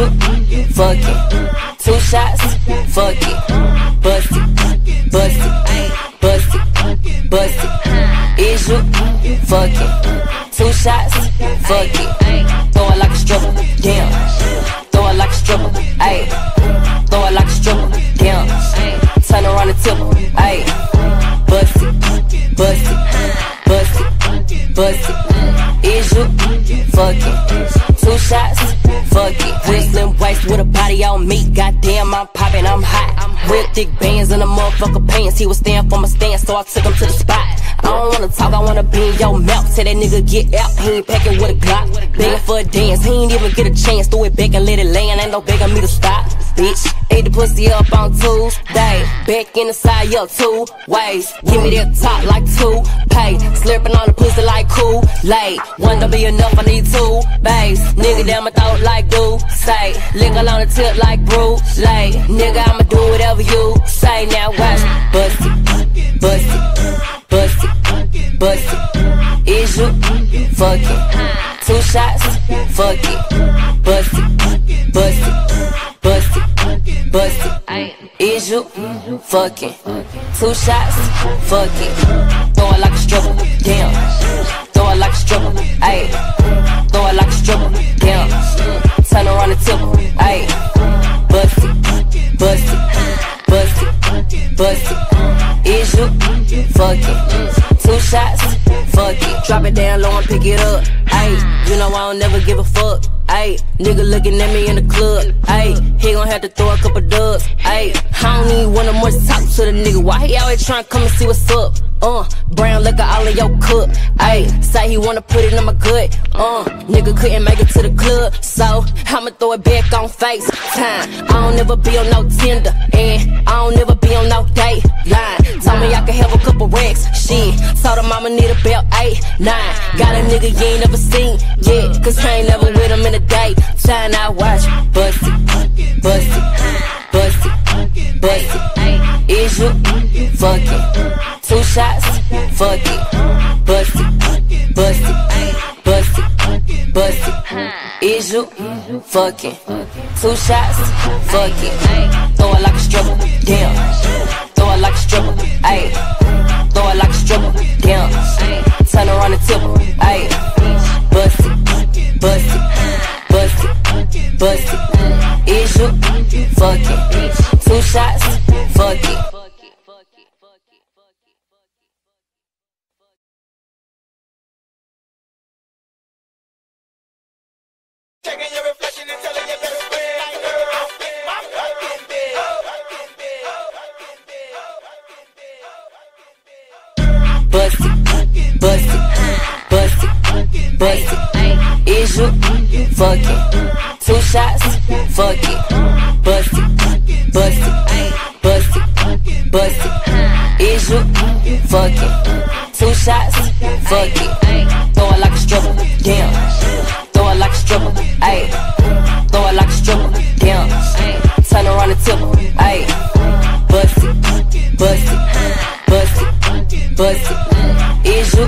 shook, fuck it. 2 shots, fuck it. Bust it, bust it, bust it, bust it. Is you, fuck it. 2 shots, fuck it. Throw it like a stripper, yeah. Throw it like a stripper, ayy. Throw it like a stripper, yeah. Turn around the tip, ayy. Bust it, bust it, bust it, bust it. Is you, fuck it. 2 shots, fuck it. Whistling whites with a body on me. Goddamn, I'm poppin', I'm hot. Real thick bands in the motherfucker pants. He was standing for my stance, so I took him to the spot. I don't wanna talk, I wanna be in your mouth. Tell that nigga get out, he ain't packing with a Glock. Begging for a dance, he ain't even get a chance. Threw it back and let it land, ain't no begging me to stop. Bitch, ate the pussy up on Tuesday. Back in the side, up 2 ways. Give me that top like 2 pay. Slurping on the pussy like Kool-Aid. One don't be enough, I need 2 bays. Nigga down my throat like do say. Linger on the tip like brulee. Nigga, I'ma do whatever you say. Now watch. Bust it, bust it, bust it, bust it. Is you, fuck it. 2 shots, fuck it. Bust it, bust it, bust it, bust it. Is you, fuck it. 2 shots, fuck it. Throw it like a stripper, damn. Throw it like a stripper, ayy. Throw it like a stripper, damn. Turn around the tip, ayy. Bust it, bust it, bust it, bust it. Is you, fuck it. 2 shots, fuck it. Drop it down low and pick it up, ayy. You know I don't never give a fuck, ayy. Nigga looking at me in the club, ayy. He gon' have to throw a couple dubs, ayy. I don't even wanna much talk to the nigga. Why he always tryna come and see what's up? Brown liquor all in your cup, ayy. Say he wanna put it in my gut, nigga couldn't make it to the club, so I'ma throw it back on FaceTime. I don't never be on no Tinder, and I don't never be on no date line. Told me I could have a couple racks, shit. Told him I'ma need about 8, 9. Got a nigga you ain't never seen yet, cause I ain't never with him in a day. Time I watch, bust it, bust it, bust it, bust it. Is you, fuck it. 2 shots, fuck it. Bust it, bust it, bust it, bust it. Is you, fuck it. 2 shots, fuck it. Throw it like a stripper, damn. Throw it like a stripper, ayy. Throw it like a stripper, damn. Turn around the tip, ayy. Bust it, bust it, bust it, bust it. Is you, fuck it. 2 shots, fuck it. Taking your reflection and telling you better spread. I spit my fucking bed. Bust it, bust it, bust it, bust it. Is you, fuck it. 2 shots, fuck it. Bust it, bust it, bust it, bust it. Is you, fuck it. 2 shots, fuck it. Throw it like a stripper, damn. Throw it like a stripper, ayy. Throw it like a stripper, damn. Turn around the tip, ayy. Bust it, bust it, bust it, bust it. Is you,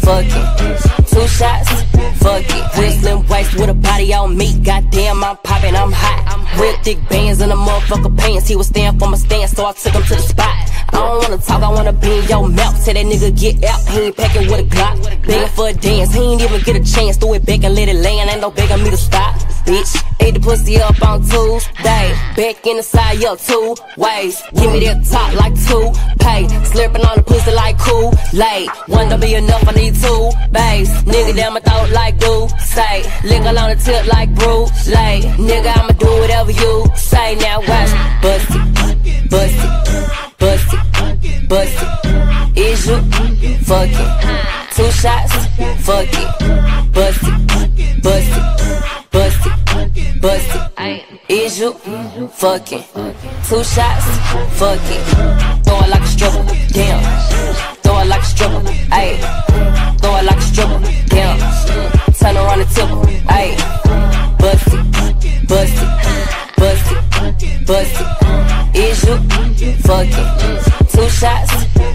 fuck it. 2 shots, fuck it. Whistling whites with a body on me. Goddamn, I'm poppin', I'm hot. Real thick bands in the motherfucker pants. He was standing for my stance, so I took him to the spot. I don't wanna talk, I wanna be in your mouth. Tell that nigga get out, he ain't packing with a Glock. Begging for a dance, he ain't even get a chance. Threw it back and let it land, ain't no begging me to stop. Bitch, ate the pussy up on Tuesday. Back in the side, up 2 ways. Give me that top like 2 pay. Slurping on the pussy like Kool-Aid. One don't be enough, I need 2 bays. Nigga down my throat like do say. Linger on the tip like brulee. Nigga, I'ma do whatever you say. Now watch, bust it, bust it. Bust it, bust it. Is you, fuck it. 2 shots, fuck it. Bust it, bust it, bust it, bust it. Is you, fuck it. 2 shots, fuck it. Throw it like a stripper, damn. Throw it like a stripper, ayy. Throw it like a stripper, damn. Turn around the tip, ayy. Bust it, bust it, bust it, bust it. Is you, fuck it. 2 shots,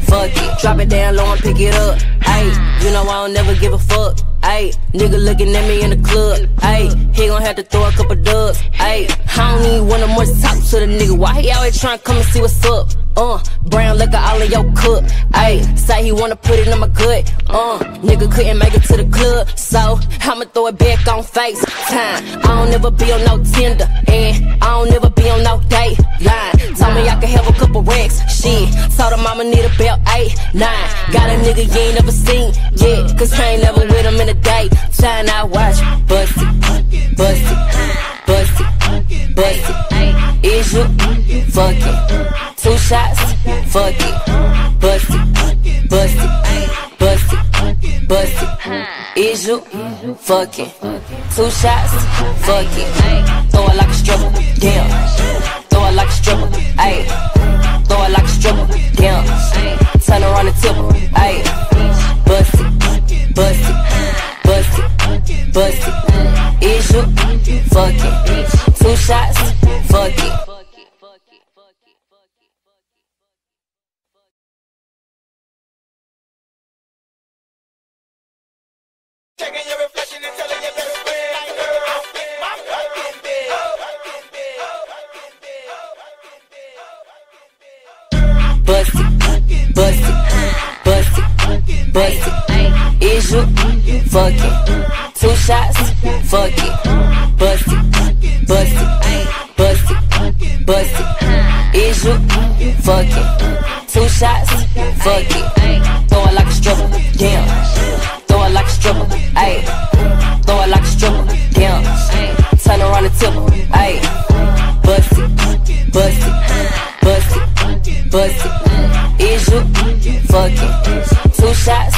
fuck it. mud. Drop it down low and pick it up. Ayy, you know I don't never give a fuck. Ayy, nigga looking at me in the club. Ayy, he gon' have to throw a couple dubs. Ayy, I don't even wanna more talk to the nigga. Why he always tryna come and see what's up? Brown liquor all in your cup. Ayy, say he wanna put it in my gut. Nigga couldn't make it to the club, so I'ma throw it back on FaceTime. I don't never be on no Tinder, and I don't never be on no date line. Told me I could have a couple racks, shit. Told him I'ma need a belt, 8, 9. Got a nigga you ain't never seen, yeah, cause I ain't never with him in a day. Time I watch, bust it, bust it, bust it, bust it. Is you fucking? 2 shots, fuck it, bust it, bust it, bust it, bust it. Is you fucking? 2 shots, fuck it. Throw it like a stripper, damn. Throw it like a stripper, ayy. Throw it like a stripper, damn. Turn around the tip, ayy. Bust it, bust it, bust it, bust it. Is you fucking? 2 shots, fuck it. Checking your reflection and telling you better spread like girl. My fucking bed, fucking bed, fucking bed, fucking bed, fucking bed. Bust it, bust it, bust it, bust it. Is you fucking? 2 shots, fuck it. Bust it, bust it, bust it, bust it. Is you fucking? 2 shots, fuck it. Throw it like a stripper, damn. Throw it like a stripper, ayy. Throw it like a stripper, damn. Turn around the tipper, ayy. Bust it, bust it, bust it, bust it. Is you fucking? 2 shots,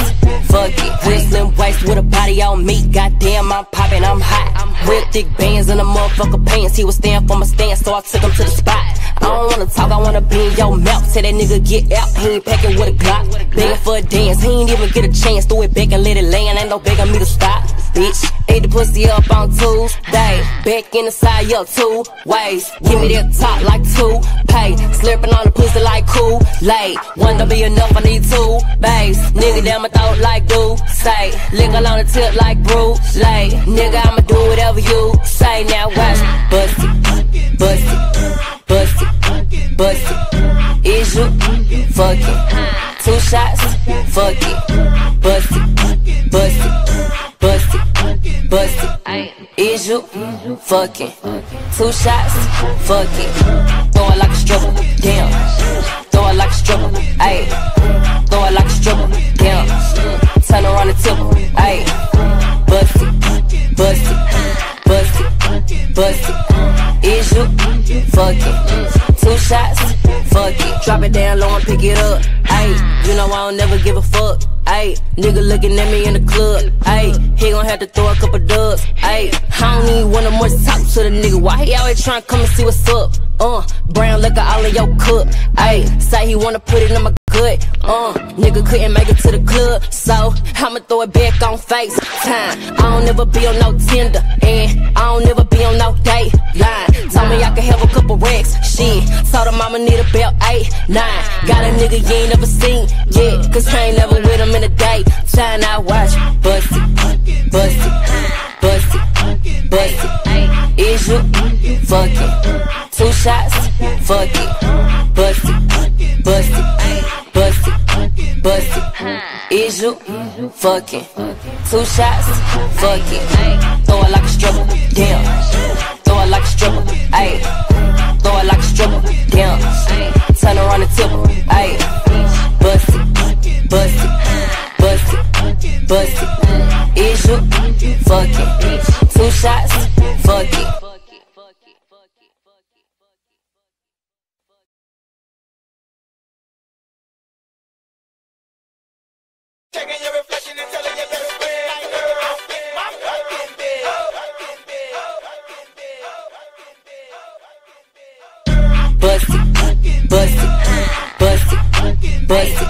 fuck it. Whistling waist with a body on me. Goddamn, I'm poppin', I'm hot. Real thick bands in the motherfucker pants. He was standing for my stance, so I took him to the spot. I don't wanna talk, I wanna be in your mouth. Tell that nigga get out, he ain't packing with a Glock. Begging for a dance, he ain't even get a chance. Throw it back and let it land, ain't no begging me to stop. Bitch, ate the pussy up on Tuesday. Back in the side, up 2 ways. Give me that top like 2 pay. Slurping on the pussy like Kool-Aid. One don't be enough, I need 2 bays. Nigga down my throat like do say. Lickle on the tip like brulee. Nigga, I'ma do whatever you say. Now watch, bust it, bust it. Bust it, bust it. Is you fucking? 2 shots, fuck it. Bust it, bust it, bust it, bust it. Is you fucking? 2 shots, fuck it. Throw it like a stripper, damn. Throw it like a stripper, ayy. Throw it like a stripper, damn. Turn around the tipper, ayy. Bust it, bust it, bust it, bust it. Is you fucking? 2 shots, fuck it. Drop it down low and pick it up. Ayy, you know I don't never give a fuck. Ayy, nigga looking at me in the club. Ayy, he gon' have to throw a couple dubs. Ayy, I don't even wanna more talk to the nigga. Why he always tryna come and see what's up? Brown liquor all in your cup. Ayy, say he wanna put it in my gut. Nigga couldn't make it to the club, so I'ma throw it back on FaceTime. I don't never be on no Tinder, and I don't never be on no date line. Told me I could have a couple racks, shit. Told him I'ma need a belt, 8, 9. Got a nigga you ain't never seen, yeah, cause I ain't never with him in a day. Time I watch, bust it, bust it, bust it, bust it. Is you fucking? 2 shots, fuck it. Bust it, bust it, bust it, bust it. Is you fucking? 2 shots, fuck it. Throw it like a stripper, damn. Throw it like a stripper, ayy. Throw it like a stripper, damn. Turn around the tipper, ayy. Bust it, bust it, bust it, bust it. Is you fucking? 2 shots, fuck it. Checking your reflection and telling you better spread like girl. My fucking bed. Bust it, bust it, bust it, bust it.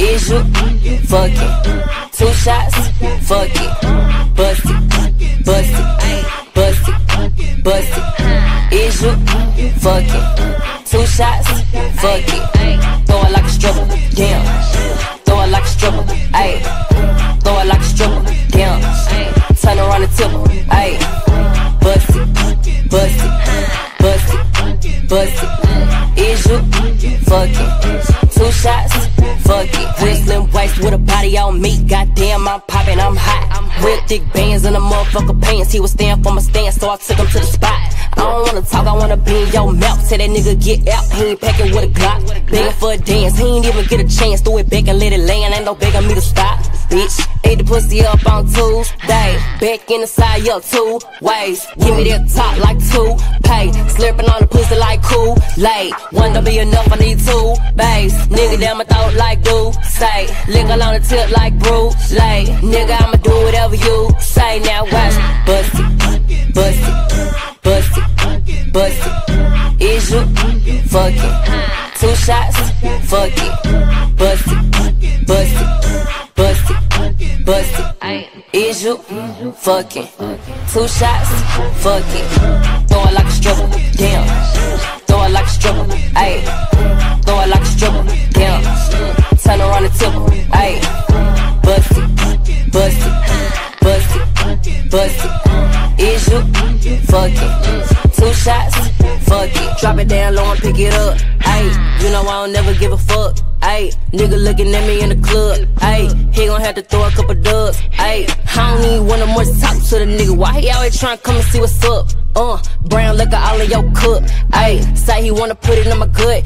Is you fucking? 2 shots, fuck it. Bust it, bust it, bust it, bust it. Is you fucking? Two shots, fuck it. Throw it like a stripper, damn. Throw it like a stripper, ayy. Throw it like a stripper, damn. Turn around the tipper, ayy. Bust it, bust it, bust it, bust it. Is you? Fuck it. Two shots, fuck it. Whistling waist with a body on me. Goddamn, I'm poppin', I'm hot. Real thick bands in the motherfucker pants. He was standin' for my stance, so I took him to the spot. I don't wanna talk, I wanna be in your mouth. Tell that nigga get out, he ain't packing with a Glock. Begging for a dance, he ain't even get a chance. Throw it back and let it land, ain't no begging me to stop. Bitch, ate the pussy up on Tuesday. Back in the side, up 2 ways. Give me that top like 2 pay. Slipping on the pussy like Kool-Aid. One don't be enough, I need 2 bays. Nigga down my throat like do say. Lickle on the tip like brulee. Nigga, I'ma do whatever you say. Now watch, bust it, bust it. Bust it, bust it. Is you? Fuck it. Two shots, fuck it. Bust it, bust it, bust it, bust it. Is you? Fuck it. Two shots, fuck it. Throw it like a stripper, damn. Throw it like a stripper, ayy. Throw it like a stripper, damn. Turn around the tipper, ayy. Bust it, bust it, bust it, bust it. Is you? Fuck it. Two shots, fuck it. Drop it down low and pick it up. Ayy, you know I don't never give a fuck. Ayy, nigga looking at me in the club. Ayy, he gon' have to throw a couple dubs. Ayy, I don't need one of more top to the nigga. Why he always tryna come and see what's up? Brown liquor all in your cup. Ayy, say he wanna put it in my gut.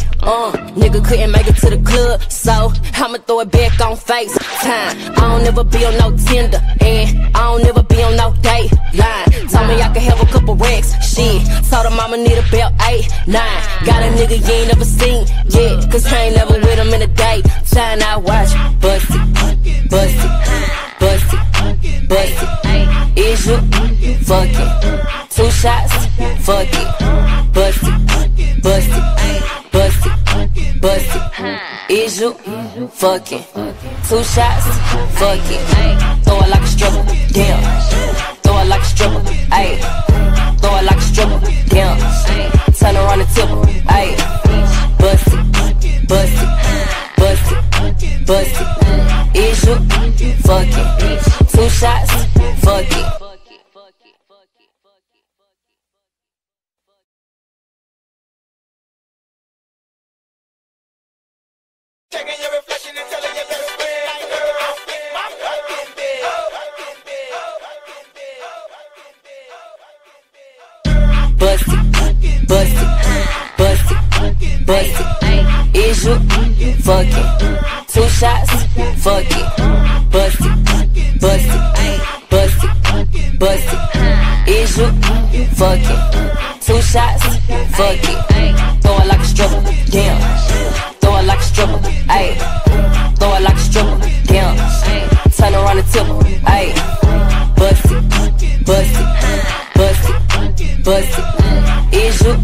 Nigga couldn't make it to the club, so I'ma throw it back on face time. I don't never be on no Tinder, and I don't never be on no date line. Told me I could have a couple racks, shit. Told her mama need a belt, 8, 9. Got a nigga you ain't never seen yet, cause I ain't never with him in a day. Time I watch, bust it, bust it, bust it, bust it. Is you? Fuck it. Two shots, fuck it. Bust it, bust it, bust it, bust it. Is you? Fuck it. Two shots, fuck it. Throw it like a stripper, damn. Throw it like a stripper, ayy. Throw it like a stripper, damn. Turn around the tipper, ayy. Bust it, bust it, bust it, bust it. Is you? Fuck it. Two shots, fuck it. Taking your reflection and telling your best friend, like, girl, my fucking bed, fucking bed. Bust it, bust it, bust it, bust it. Is you? Fuck it. Two shots, fuck it. Bust it, bust it, bust it, bust it. Is you? Fuck it. Two shots, fuck it. Throw it like a stripper, damn. Throw it like a stripper, ayy. Throw it like a stripper, damn. Turn around the tipper, ayy. Bust it, bust it, bust it, bust it. Is you?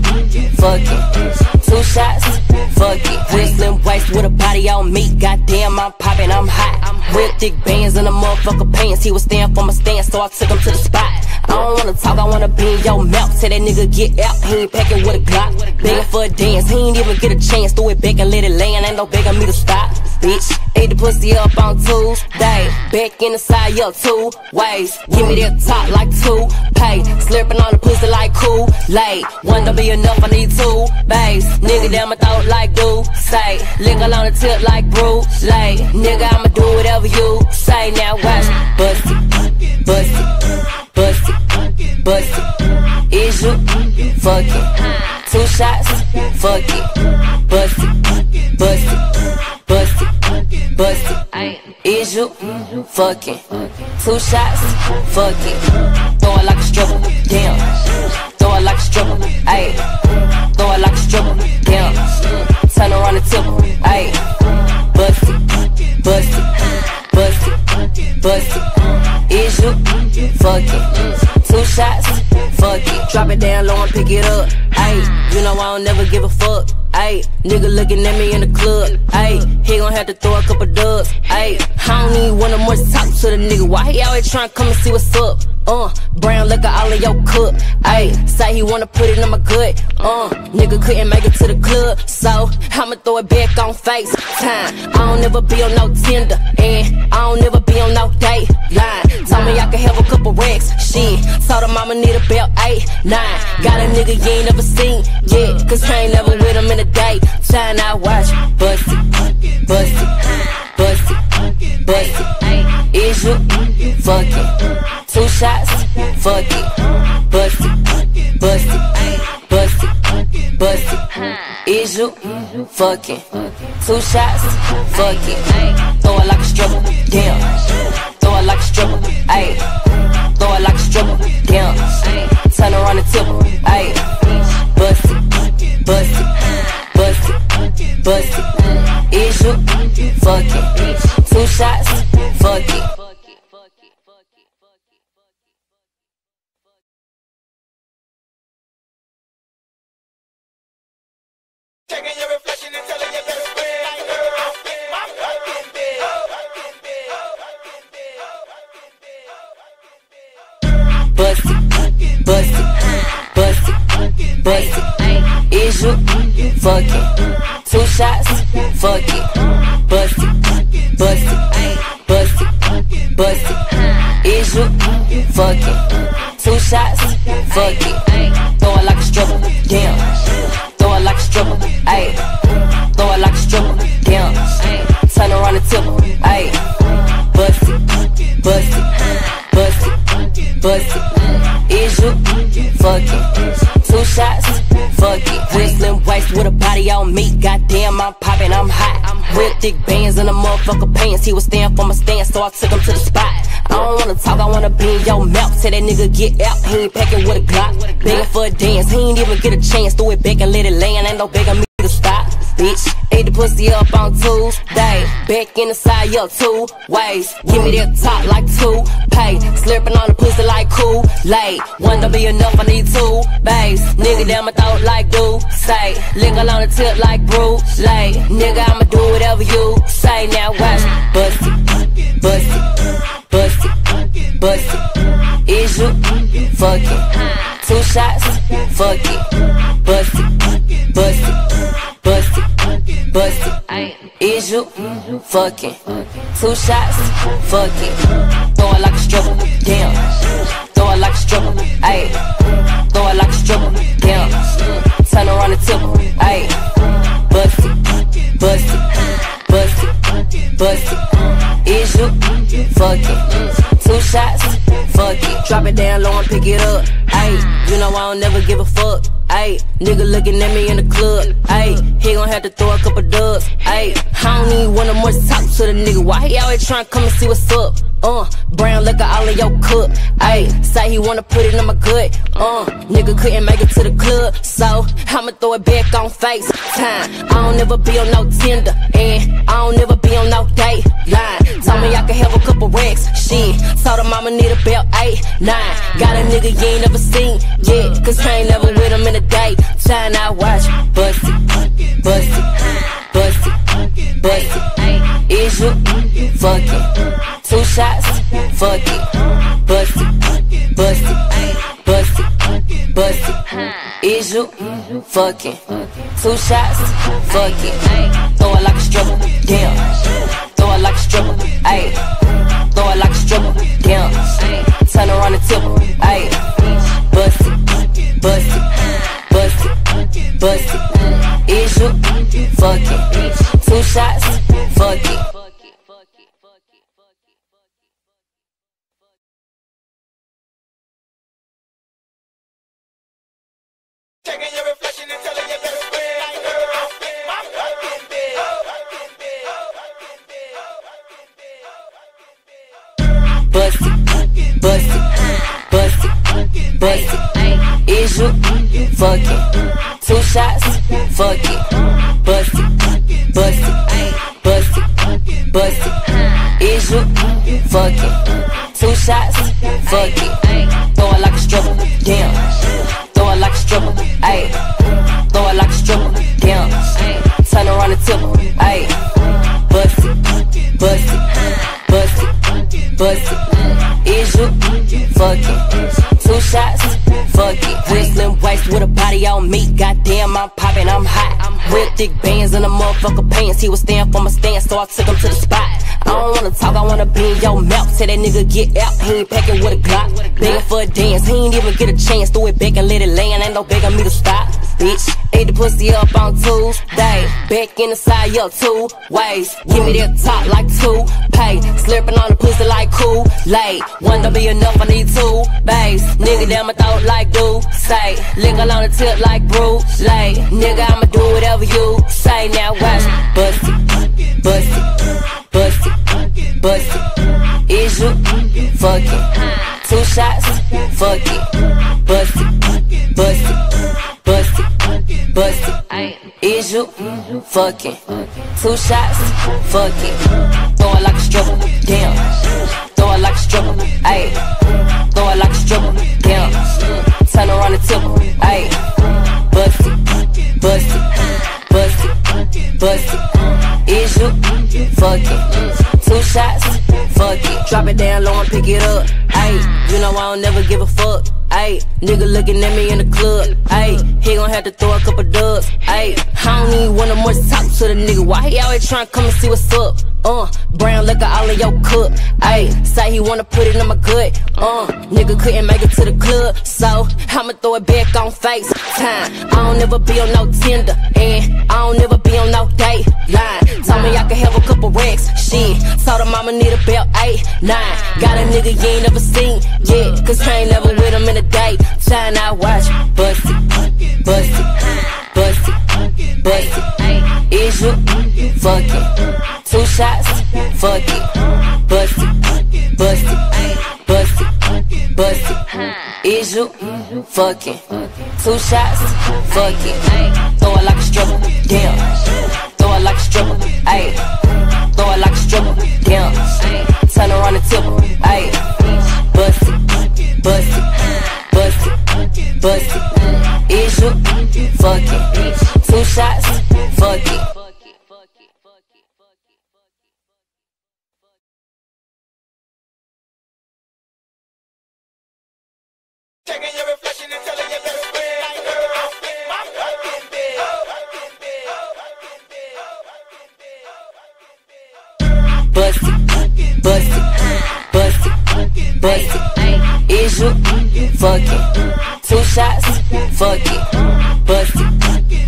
Fuck it. Two shots, fuck it. Whistling waist with a body on me. Goddamn, I'm poppin', I'm hot. Real thick bands in the motherfucker pants. He was standin' for my stance, so I took him to the spot. I don't wanna talk, I wanna be in your mouth. Tell that nigga get out, he ain't packing with a Glock. Begging for a dance, he ain't even get a chance. Throw it back and let it land, ain't no begging me to stop. Bitch, ate the pussy up on Tuesday. Back in the side, up 2 ways. Give me that top like 2 pay. Slipping on the pussy like Kool-Aid. One don't be enough, I need 2 bays. Nigga down my throat like do say. Lickle on the tip like brulee. Nigga, I'ma do whatever you say. Now watch, bust it, bust it. Bust it, bust it. Is you? Fuck it. Two shots, fuck it. Bust it, bust it, bust it, bust it. Is you? Fuck it. Two shots, fuck it. Throw it like a stripper, damn. Throw it like a stripper, ayy. Throw it like a stripper, damn. Turn around the tipper, ayy. Bust it, bust it, bust it, bust it. Is you? Fuck it. Two shots? Fuck it. Drop it down low and pick it up. Ayy, you know I don't never give a fuck. Ayy, nigga looking at me in the club. Ayy, he gon' have to throw a couple dubs. Ayy, I don't need one of more top to the nigga. Why he always tryna come and see what's up? Brown liquor all in your cup. Ayy, say he wanna put it in my gut. Nigga couldn't make it to the club, so I'ma throw it back on FaceTime. I don't never be on no Tinder, and I don't never be on no date line. Told me I could have a couple racks, shit. Told her mama need about 8, 9. Got a nigga you ain't never seen yet, cause I ain't never with him in a day. Time I watch, bust it, bust it, bust it, bust it. Is you fucking? 2 shots, fuck it, bust it, bust it, bust it, bust it. Is you fucking? 2 shots, fuck it. Throw it like a stripper, damn. Throw it like a stripper, ayy. Throw it like a stripper, damn. Turn around and tip her, ayy. Bust it, bust it, bust it, bust it. Is you fucking? 2 shots, fuck it. Taking your reflection and telling your best friend, I spent my fucking day. Bust it, bust it, bust it, bust it. Is you fucking? 2 shots, fuck it. Bust it, bust it, bust it, bust it. Is you fucking? 2 shots, fuck it. Throw it like a struggle, damn. Throw it like a stripper, ayy. Throw it like a stripper, damn. Turn around and tip her, ayy. Bust it, bust it, bust it, bust it. Is you fucking? 2 shots, fuck it. Whistling waist with a body on me. Goddamn, I'm popping, I'm hot. Real thick bands in the motherfucker pants. He was standing for my stance, so I took him to the spot. I don't wanna talk, I wanna be in your mouth. Tell that nigga get out, he ain't packing with a Glock. Begging for a dance, he ain't even get a chance. Threw it back and let it land, ain't no begging me to stop. Bitch, ate the pussy up on Tuesday. Back in the side, yo, 2 ways. Give me that top like 2 pay. Slurping on the pussy like Kool-Aid. 1 don't be enough, I need 2 bays. Nigga down my throat like goo, say. Lickle on the tip like brulee. Nigga, I'ma do whatever you say. Now watch, bust it, bust it. Bust it, bust it. Is you fucking? 2 shots, fuck it. Bust it, bust it, bust it, bust it. Is you fucking? 2 shots, fuck it. Throw it like a stripper, damn. Throw it like a stripper, ayy. Throw it like a stripper, damn. Turn around and tip her, ayy. Bust it, bust it, bust it, bust it. Is you fucking? 2 shots, fuck it. Drop it down low and pick it up. Ayy, you know I don't never give a fuck. Ayy, nigga looking at me in the club. Ayy, he gon' have to throw a couple dubs. Ayy, I don't even wanna more talk to the nigga. Why he always tryna come and see what's up? Brown liquor all in your cup. Ayy, say he wanna put it in my gut. Nigga couldn't make it to the club, so I'ma throw it back on FaceTime. I don't never be on no Tinder, and I don't never be on no date line. Told me I could have a couple racks, shit. Told her mama need about 8, 9. Got a nigga you ain't never seen yet, cause I ain't never with him in a day. Time I watch, bust it, bust it, bust it, bust it. Is you fucking? 2 shots, fuck it. Bust it, bust it, bust it, bust it. Is you fucking? 2 shots, fuck it. Throw it like a stripper, damn. Throw it like a stripper, ayy. Throw it like a stripper, damn. Turn around and tip her, ayy. Bust it, bust it, bust it, bust it. Is you fucking? 2 shots, fuck it. Taking your reflection and telling your best friend, I spent my fucking day. Bust it, bust it, bust it, bust it. Is you fucking? 2 shots, fuck it. Bust it, bust it, bust it, bust it. Is you fucking? 2 shots, fuck it. Throw it like a struggle, damn. Throw it like a stripper, ayy. Throw it like a stripper, damn. Turn around and tip her, ayy. Bust it, bust it, bust it, bust it. Is you fucking? they on me. Goddamn, I'm poppin', I'm hot. Real thick bands in the motherfucker pants. He was standin' for my stance, so I took him to the spot. I don't wanna talk, I wanna be in your mouth. Tell that nigga get out, he ain't packin' with a Glock. Beggin' for a dance, he ain't even get a chance. Threw it back and let it land, ain't no begging me to stop. Bitch, ate the pussy up on Tuesday. Back in the side, yo, two ways. Give me that top like two pay. Slurping on the pussy like Kool-Aid. One don't be enough, I need two bass. Nigga down my throat like do say. Lickle on the tip like Bruce Lay. Nigga, I'ma do whatever you say. Now watch, bust it, bust it, bust it, bust it. Is you fucking two shots? Fuck it, bust it, bust it. Bust it, bust it. Is you fucking two shots? Fuck it. Throw it like a struggle, damn. Throw it like a struggle, ayy. Throw it like a struggle, damn. Turn around the tip, ayy. Bust it, bust it, bust it, bust it. Is you fucking two shots? Fuck it. Drop it down low and pick it up, ayy. You know I don't never give a fuck. Ayy, nigga looking at me in the club. Ayy, he gon' have to throw a couple dubs. Ayy, I don't even want no more talk to the nigga. Why he always tryna come and see what's up? Brown liquor all in your cup. Ayy, say he wanna put it in my gut. Nigga couldn't make it to the club, so I'ma throw it back on face time. I don't never be on no Tinder, and I don't never be on no date line. Told me I could have a couple racks, shit. Told him I'ma need about 8, 9. Got a nigga you ain't never seen yet, cause I ain't never with him in the day. Shine out, watch, bust it, bust it, bust it, bust it. Is you fucking two shots? Fuck it. Bust it, bust it, bust it, bust it. Is you fucking two shots? Fuck it. Throw it like a struggle, damn. Throw it like a struggle, ayy. Throw it like a struggle, damn. Turn around the tip, ayy. Bust it, bust it, bust it, bust it. Is you fucking two shots? Fuck it. Taking your reflection and telling you better spread like girls. My fucking bitch. Oh, fucking bitch. Oh, fucking bitch. Oh, fucking bitch. Oh, fucking bitch. Bust it, bust it, bust it, bust it. Is you fucking two shots? Fuck it. Bust it,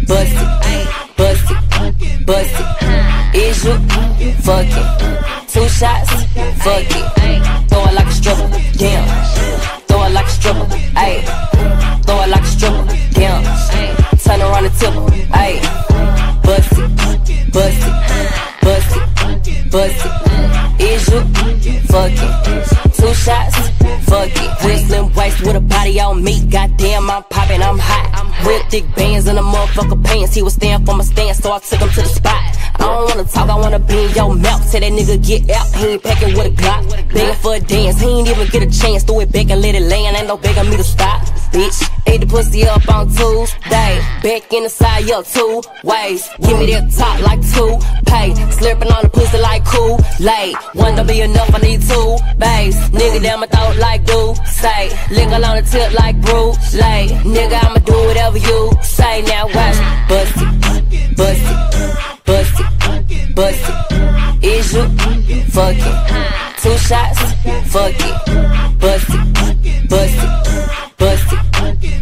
bust it, bust it, bust it. Is you fucking two shots? Fuck it. Throw it like a struggle, damn. Throw it like a stripper, ayy. Throw it like a stripper, damn. Turn around the tip, ayy. Bust it, bust it, bust it, bust it. Is you fucking two shots? Fuck it. Whistling waist with a body on me. Goddamn, I'm poppin', I'm hot. Real thick bands in the motherfucker pants. He was standin' for my stance, so I took him to the spot. I don't wanna talk, I wanna be in your mouth. Tell that nigga get out, he ain't packing with a Glock. Begging for a dance, he ain't even get a chance. Threw it back and let it land, ain't no begging me to stop. Bitch, ate the pussy up on Tuesday. Back in the side, yo, two ways. Give me that top like two pay. Slurping on the pussy like Kool-Aid. One don't be enough, I need two bass. Nigga down my throat like do say. Lickle on the tip like Bruce Lay. Nigga, I'ma do whatever you say. Now watch, bust it, bust it, bust it, bust it. Is you fucking two shots? Fuck it. Bust it, bust it, bust it,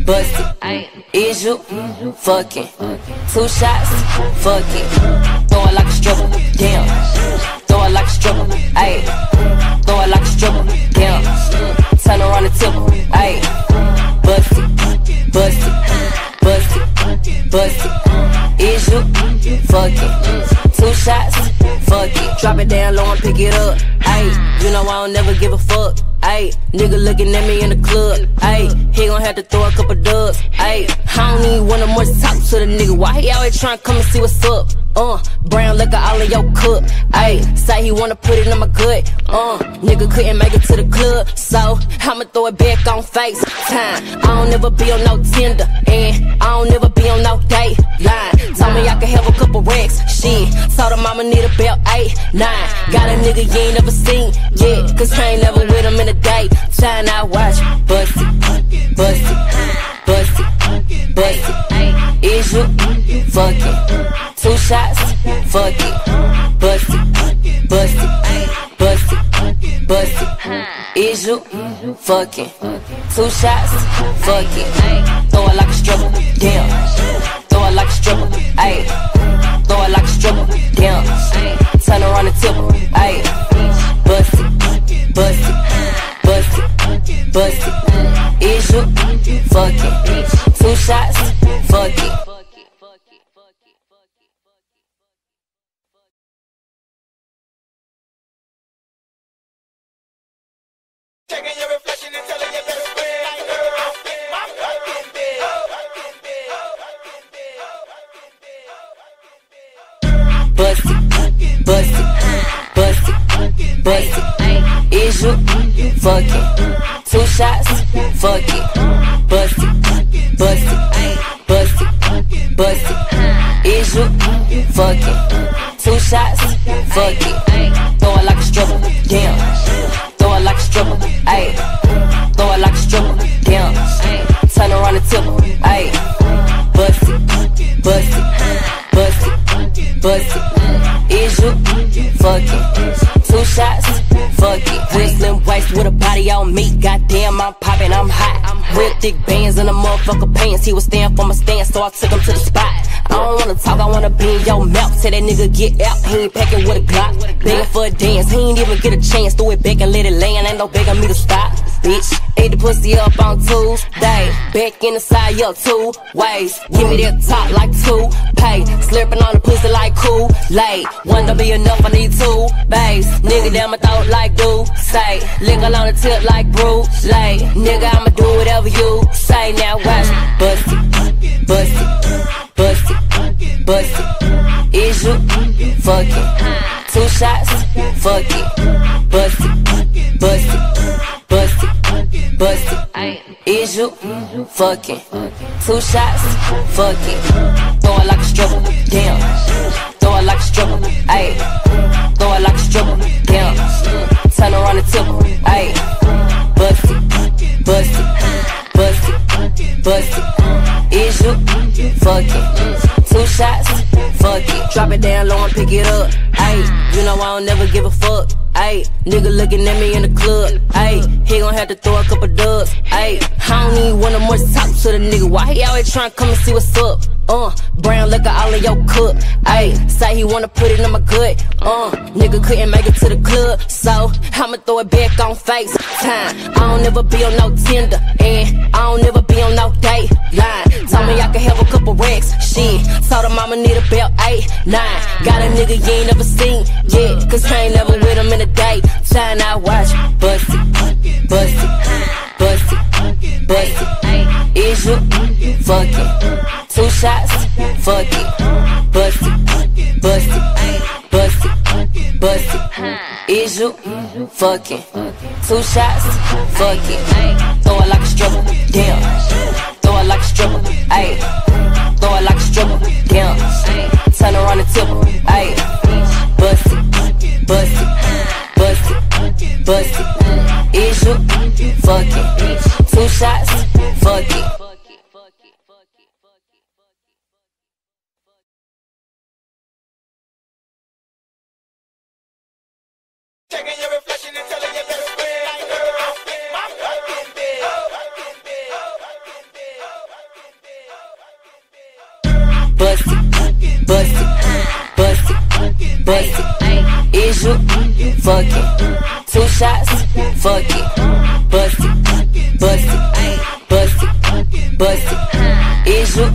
bust it. Is you fucking two shots? Fuck it. Throw it like a struggle, damn. Throw it like a struggle, ayy. Throw it like a struggle, damn. Turn around the tip, ayy. Bust it, bust it, bust it, bust it. Is you fucking two shots? Fuck it. Drop it down low and pick it up. Ayy, you know I don't never give a fuck. Ayy, nigga looking at me in the club. Ayy, he gon' have to throw a couple dubs. Ayy, I don't even want no more talk to the nigga. Why he always tryna come and see what's up? Brown liquor all in your cup. Ayy, say he wanna put it in my gut. Nigga couldn't make it to the club, so I'ma throw it back on face time. I don't never be on no Tinder, and I don't never be on no date line. Told me I could have a couple racks, shit. Told him I'ma need about 8, 9. Got a nigga you ain't never seen yet, cause I ain't never with him in a day. Shine out, watch, bust it, bust it, bust it, bust it. bust it. Is you? Fuck it. 2 shots? Fuck it. Bust it. Bust it. Bust it. Bust it. Is you? Fuck it. 2 shots? Fuck it. Throw it like a stripper. Damn. Throw it like a stripper. Ayy. Throw it like a stripper. Damn. Turn around the tipper. Ayy. Bust it. Bust it. Bust it. Bust it, is you, fuck it, 2 shots, fuck it. Taking your reflection and telling your best friend, I spent my fucking day, bust it, bust it, bust it, bust it, is you, fuck it. 2 shots, fuck it, bust it, bust it, bust it, bust it, is you, fuck it, 2 shots, fuck it, throw it like a stripper, damn, throw it like a stripper, ayy, throw it like a stripper, damn, turn around the tipper, ayy, bust it, bust it, bust it, bust it, is you, fuck it, 2 shots, fuck it. Whistling wax with a body on me. Goddamn, I'm poppin', I'm hot. Real thick bands in the motherfucker pants. He was standin' for my stance, so I took him to the spot. I don't wanna talk, I wanna be in your mouth. Tell that nigga get out, he ain't packin' with a Glock. Beggin' for a dance, he ain't even get a chance. Threw it back and let it land, ain't no begging me to stop. Bitch, ate the pussy up on Tuesday. Back in the side, yo, 2 ways. Give me that top like 2 pay. Slippin' on the pussy like Kool-Aid. One don't be enough, I need 2 bays. Nigga down my throat like do say. Lickle on the tip like brulee. Nigga, I'ma do whatever you say. Now watch me. Bust it, bust it, bust it, bust it. Is you? Fuck it. 2 shots? Fuck it. Bust it, bust it, bust it, bust it. Is you? Fuck it. 2 shots? Fuck it. Throw it like a stripper. Damn. Throw it like a stripper. Ayy. Throw it like a stripper. Damn. Turn around the tipper. Ayy. Bust it. Bust it. Bust it. Bust it. Is you? Fuck it. 2 shots? Fuck it. Drop it down low and pick it up. Ayy. You know I don't never give a fuck. Ayy, nigga looking at me in the club. Ayy, he gon' have to throw a couple dubs. Ayy, I don't even want no more talk to the nigga. Why he always tryna come and see what's up? Brown liquor all in your cup. Ayy, say he wanna put it in my gut. Nigga couldn't make it to the club, so I'ma throw it back on FaceTime. I don't never be on no Tinder, and I don't never be on no date line. Told me I could have a couple racks, shit. Told her mama need about 8, 9. Got a nigga you ain't never seen yet, cause I ain't never with him in the day. Time I watch you. Bust it, bust it, bust it, bust it. Is you? Fuck it. 2 shots? Fuck it. Bust it, bust it, bust it, bust it. Is you? Fuck it. 2 shots? Fuck it. Throw it like a stripper. Damn. Throw it like a stripper. Ayy. Throw it like a stripper. Damn. Turn around the tipper. Ayy. Bust it, bust it. Bust it, bust it, is you, fuck it, 2 shots, fuck it. Taking your reflection and telling your best friend, I spent my fucking day. Bust it, bust it, bust it, bust it. Is you? Fuck it. 2 shots? Fuck it. Bust it. Bust it. Bust it. Bust it. Is you?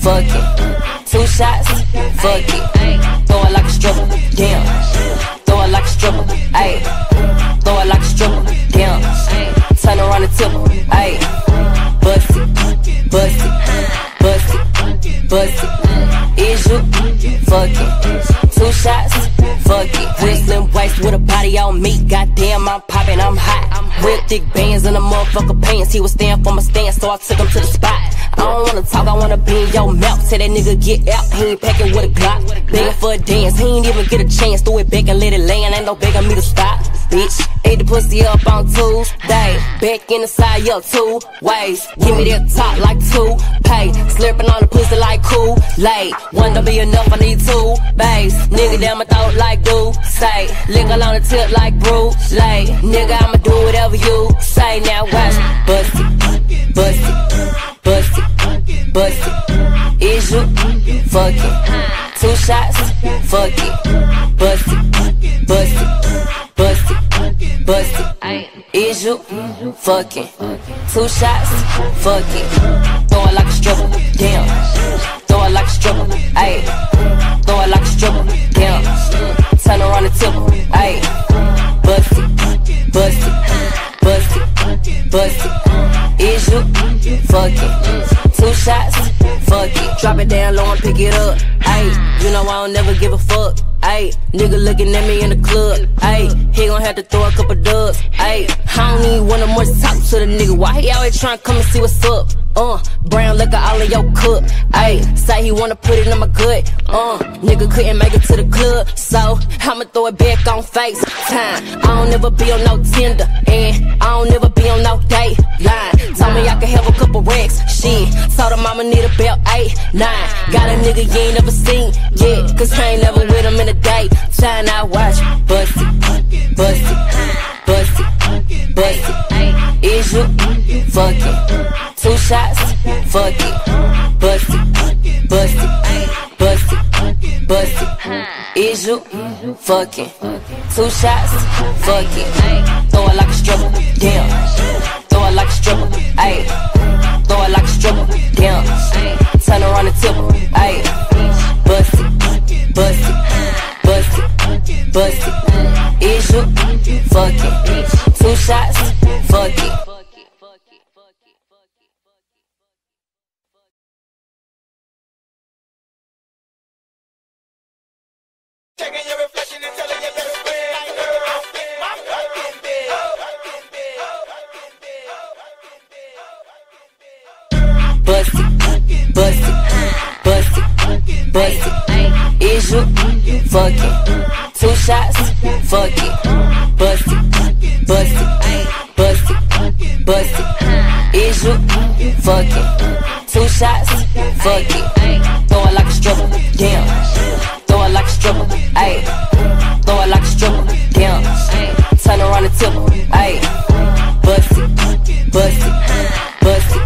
Fuck it. 2 shots? Fuck it. Throw it like a stripper. Damn. Throw it like a stripper. Ayy. Throw it like a stripper. Damn. Turn around the tipper. Ayy. Bust it. Bust it. Bust it. Bust it. Is you? Fuck it. 2 shots? Fuck it. Whistling wax with a body on me. Goddamn, I'm poppin', I'm hot. Real thick bands in the motherfucker pants. He was standin' for my stance, so I took him to the spot. I don't wanna talk, I wanna be in your mouth. Tell that nigga get out, he ain't packin' with a Glock. Beggin' for a dance, he ain't even get a chance. Threw it back and let it land, ain't no begging me to stop. bitch. Ate the pussy up on Tuesday. Back in the side, up 2 ways. Give me that top like 2 pay. Slurping on the pussy like Kool-Aid. One don't be enough, I need 2 bays. Nigga down my throat like do say. Lickle on the tip like brulee. Nigga, I'ma do whatever you say. Now watch. Bust it, bust it, bust it, bust it. Is you fucking? 2 shots, fuck it, bust it, bust it, bust it, bust it. Is you fucking? 2 shots, fuck it. Throw it like a stripper, damn. Throw it like a stripper, ayy. Throw it like a stripper, damn. Turn around the tipper, ayy. Bust it, bust it, bust it, bust it. Is you fucking? 2 shots, fuck it. Drop it down low and pick it up. Ayy, you know I don't never give a fuck. Ayy, nigga looking at me in the club. Ayy, he gon' have to throw a couple dubs. Ayy, I don't even want no more talk to the nigga. Why he always tryna come and see what's up? Brown liquor all in your cup. Ayy, say he wanna put it in my gut. Nigga couldn't make it to the club, so I'ma throw it back on FaceTime. I don't never be on no Tinder, and I don't never be on no date line. Told me I could have a couple racks, shit. Told her mama need a belt, 8, 9. Got a nigga you ain't never seen yet, cause I ain't never with him in a day. Time I watch, bust it, bust it, bust it, bust it. Is you fucking? 2 shots, fuck it, bust it, bust it, bust it, bust it. Is you fucking? 2 shots, fuck it. Throw it like a stripper, damn. Throw it like a stripper, ayy. Throw it like a stripper, damn. Turn around the tipper, ayy. Bust it, bust it, bust it, bust it. Is you fucking? 2 shots, fuck it. Checking your reflection and telling you better spread. I spit my fucking bed. Bust it, bust it, bust it, bust it. Is you fucking? 2 shots, fuck it. Bust it, bust it, bust it, bust it. Is you fucking? 2 shots, fuck it. Throw it like a stripper, damn. Throw it like a stripper, ayy. Throw it like a stripper, damn. Turn around the tipper, ayy. Bust it, bust it, bust it,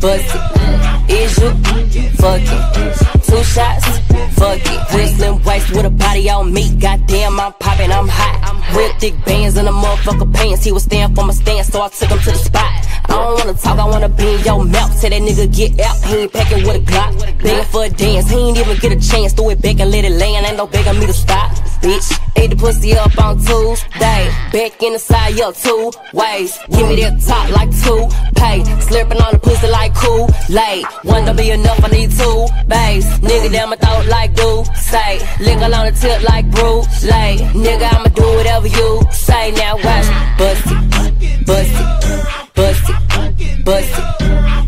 bust it. Is you fucking? 2 shots, fuck it. Whistling waist with a body on me. Goddamn, I'm poppin', I'm hot. Real thick bands in the motherfucker pants. He was standing for my stance, so I took him to the spot. I don't wanna talk, I wanna be in your mouth. Tell that nigga get out, he ain't packing with a Glock. Begging for a dance, he ain't even get a chance. Throw it back and let it land, ain't no begging me to stop. Bitch, ate the pussy up on Tuesday. Back in the side, up 2 ways. Give me that top like 2 pay. Slurping on the pussy like Kool-Aid. One don't be enough, I need 2 bays. Nigga down my throat like do say. Lickle on the tip like brulee. Nigga, I'ma do whatever you say. Now watch, bust it, bust it, bust it, bust it.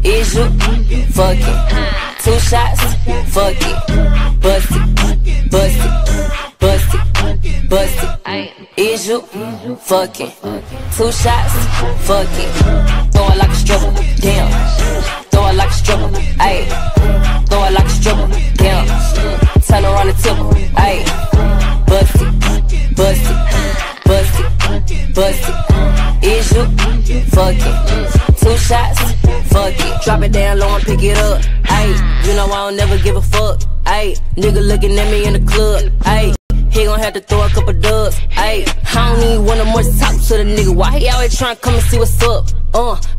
Is you fucking? 2 shots, fuck it. Bust it, bust it, bust it, bust it. Is you fucking? 2 shots, fuck it. Throw it like a stripper, damn. Throw it like a stripper, ayy. Throw it like a stripper, damn. Turn around the tipper, ayy. Bust it, bust it, bust it, bust it. Is you fucking? 2 shots, fuck it. Drop it down low and pick it up. Ayy, you know I don't never give a fuck. Ayy, nigga looking at me in the club. Ayy, he gon' have to throw a couple dubs. Ayy, I don't even want no more talk to the nigga. Why he always tryna come and see what's up?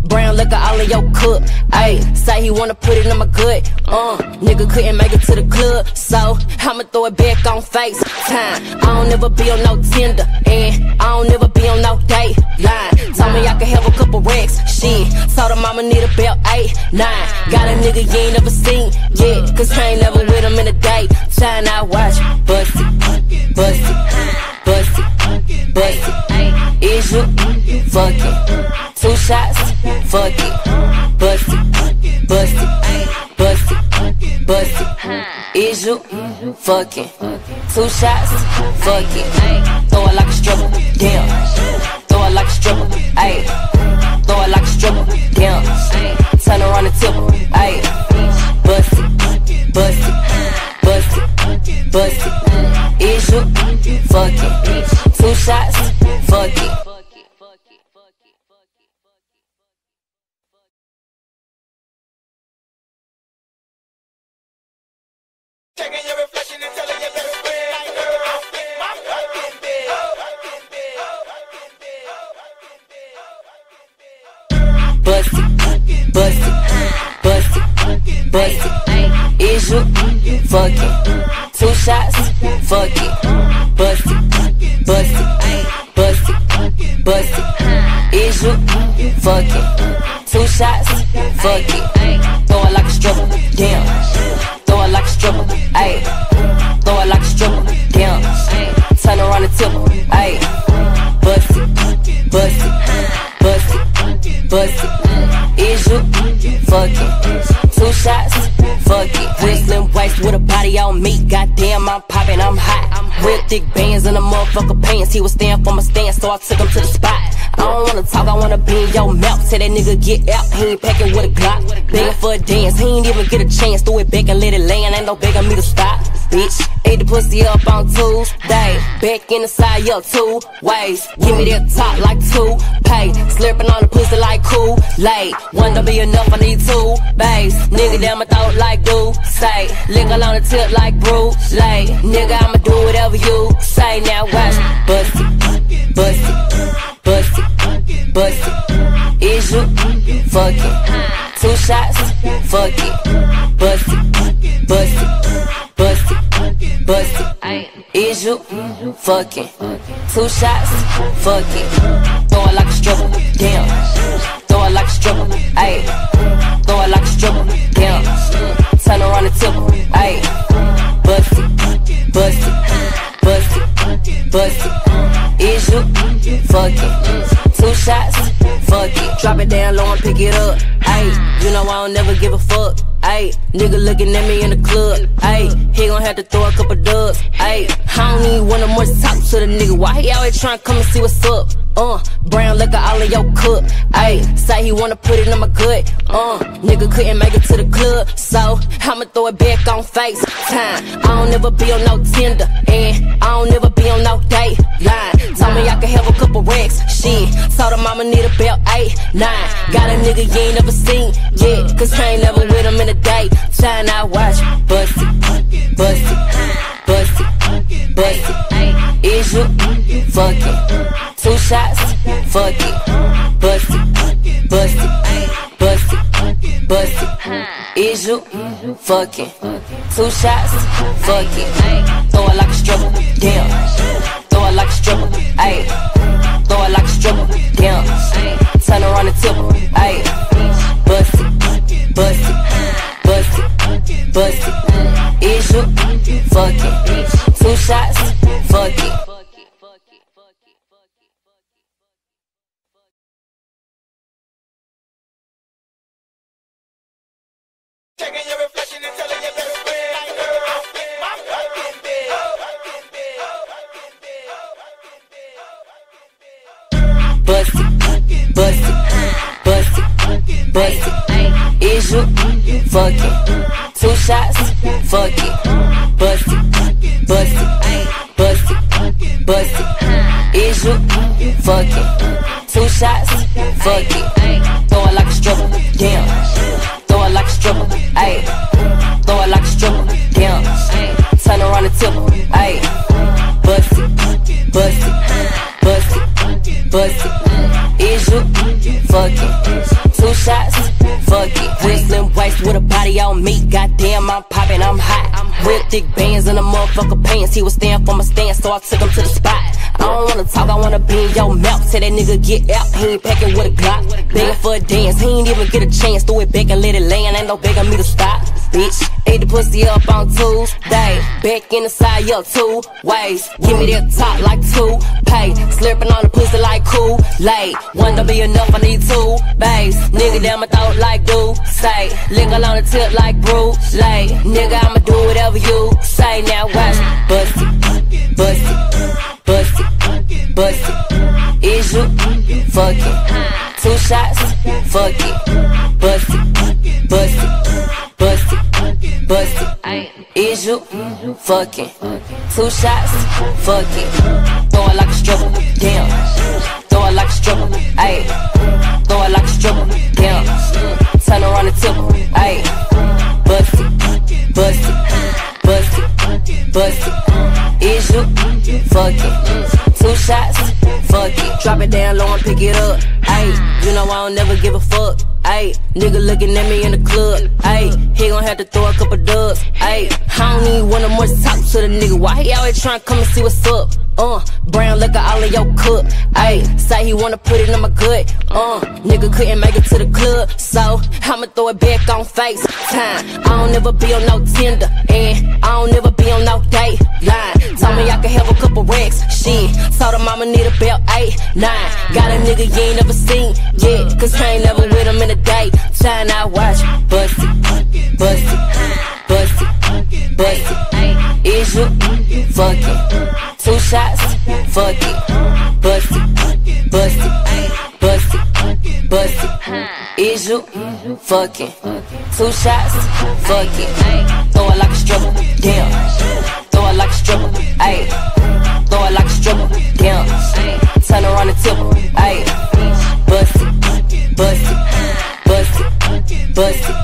Brown liquor all in your cup. Ayy, say he wanna put it in my gut. Nigga couldn't make it to the club, so I'ma throw it back on FaceTime. I don't never be on no Tinder, and I don't never be on no date line. Told me I could have a couple racks, shit. Told her mama need a belt, 8, 9. Got a nigga you ain't never seen yet, cause I ain't never with him in a day. Time I watch, bust it, bust it, bust it, bust it. Is you fucking? 2 shots, fuck it, bust it, bust it, bust it, bust it. Is Bizzle, fuck it. Two shots, fuck it. Throw it like a stripper, damn. Throw it like a stripper, ayy. Throw it like a stripper, damn. Turn around the tip, ayy. Bust it, bust it, bust it, bust it. Bizzle, fuck it. Two shots, fuck it. Taking your reflection and telling your best friend, like, girl, I'm in my fucking bed. Bust it, bust it, bust it, bust it. Is you fucking? Two shots, fuck it. Bust it, bust it, bust it, bust it. Is you fucking? Two shots, fuck it. Throw it like a struggle, damn. Throw it like a stripper, ayy. Throw it like a stripper, damn. Turn around the tip, ayy. Bust it, bust it, bust it, bust it. Is you fucking? Two shots, fuck it. Whistling whites with a body on me. Goddamn, I'm poppin', I'm hot. Real thick bands in the motherfucker pants. He was standin' for my stance, so I took him to the spot. I don't wanna talk, I wanna be in your mouth. Tell that nigga get out, he ain't packing with a Glock. Begging for a dance, he ain't even get a chance. Throw it back and let it land, ain't no begging me to stop. Bitch, ate the pussy up on Tuesday. Back in the side, yo, two ways. Give me that top like two pay. Slurping on the pussy like Kool-Aid. One don't be enough, I need two bass. Nigga down my throat like do say. Lickle on the tip like brew lay. Nigga, I'ma do whatever you say. Now watch, bust it, bust it. Bust it, bust it. Is you fucking? Two shots, fuck it. Bust it, bust it, bust it, bust it. Is you fucking? Two shots, fuck it. Throw it like a stripper, damn. Throw it like a stripper, ayy. Throw it like a stripper, damn. Turn around the tip, ayy. Bust it, bust it, bust it, bust it. Is you fucking? Two shots, fuck it. Drop it down low and pick it up. Ayy, you know I don't never give a fuck. Ayy, nigga looking at me in the club. Ayy, he gon' have to throw a couple dubs. Ayy, I don't even want no more to talk to the nigga. Why he always tryna come and see what's up? Brown liquor all in your cup. Ayy, say he wanna put it in my gut. Nigga couldn't make it to the club, so I'ma throw it back on FaceTime. I don't never be on no Tinder, and I don't never be on no date line. Told me I could have a couple racks, shit. Told her mama need a belt, 8, 9. Got a nigga you ain't never seen, yeah. Cause I ain't never with him in the day. Shine out, watch, bust it, bust it, bust it, bust it. Is you fucking? Two shots, fuck it. Bust it, bust it, bust it, bust it. Is you fucking? Two shots, fuck it. Throw it like a struggle, damn. Throw it like a stripper, ayy. Throw it like a stripper, damn. Turn around the tip, ayy. Bust it, bust it, bust it, bust it. Is you fucking? Two shots, fuck it. Taking your reflection and telling your best friend, like, girl, I'm in my fucking bed. Bust it, bust it, bust it, bust it. Is you fucking? Two shots, fuck it. Bust it, bust it, bust it, bust it. Is you fucking? Two shots, fuck it. Throw it like a stripper, damn. Throw it like a stripper, ayy. Throw it like a stripper, damn. Turn around the tip, ayy. Bust it, bust it, bust it. Bust it, is you fucking? Two shots, fuck it. Whistling whites with a body on me. Goddamn, I'm poppin', I'm hot. Real thick bands in the motherfucker pants. He was standin' for my stance, so I took him to the spot. I don't wanna talk, I wanna be in your mouth. Tell that nigga get out, he ain't packing with a Glock. Begging for a dance, he ain't even get a chance. Throw it back and let it land, ain't no begging me to stop. bitch. Ate the pussy up on Tuesday. Back in the side up 2 ways. Give me that top like 2 pay. Slurping on the pussy like Kool-Aid. One don't be enough, I need 2 bays. Nigga down my throat like do say. Lickle on the tip like Bruce Lay. Nigga, I'ma do whatever you say. Now watch me. Bust it, bust it, bust it, bust it. Is you fucking? 2 shots, fuck it, bust it, bust it, bust it, bust it. Is you fucking? 2 shots, fuck it. Throw it like a stripper, damn. Throw it like a stripper, ayy. Throw it like a stripper, damn. Turn around and tip, ayy. Bust it, bust it, bust it, bust it. Is you fucking? 2 shots, fuck it. Drop it down low and pick it up. Ayy, you know I don't never give a fuck. Ayy, nigga looking at me in the club. Ayy, he gon' have to throw a couple dubs. Ayy, I don't even want no more to talk to the nigga. Why he always tryna come and see what's up? Brown liquor all in your cup. Ayy, say he wanna put it in my gut. Nigga couldn't make it to the club, so I'ma throw it back on FaceTime. I don't never be on no Tinder, and I don't never be on no date line. Told me I could have a couple racks, shit. Told her mama need a belt, 8, 9. Got a nigga you ain't never seen yet, cause I ain't never with him in a day. Time I watch, bust it, bust it, bust it, bust it. Is you fucking? 2 shots, fuck it, bust it, bust it, bust it, bust it. Is you fucking? 2 shots, fuck it. Throw it like a stripper, damn. Throw it like a stripper, ayy. Throw it like a stripper, damn. Turn around and tip, ayy. Bust it, bust it, bust it, bust it.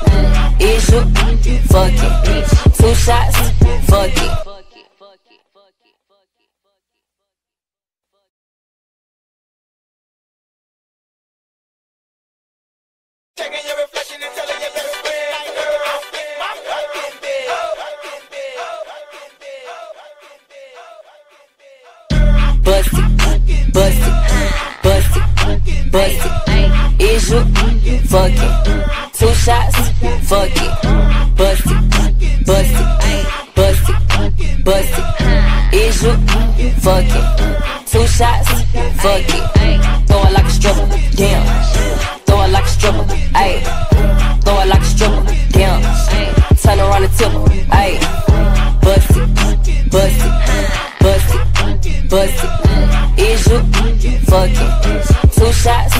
Is you fucking? 2 shots, fuck it. Taking your reflection and telling your best friend, like, girl, I spit my fucking bitch. Bust it, bust it, bust it, bust it. Is you fucking? 2 shots, fuck it. Bust it, bust it, bust it, bust it. Is you fucking? 2 shots, fuck it. Throw it like a stripper, damn. Throw it like a stripper, ayy. Throw it like a stripper, damn. Turn around and tip, ayy. Bust it, bust it, bust it, bust it. Is you fucking? 2 shots,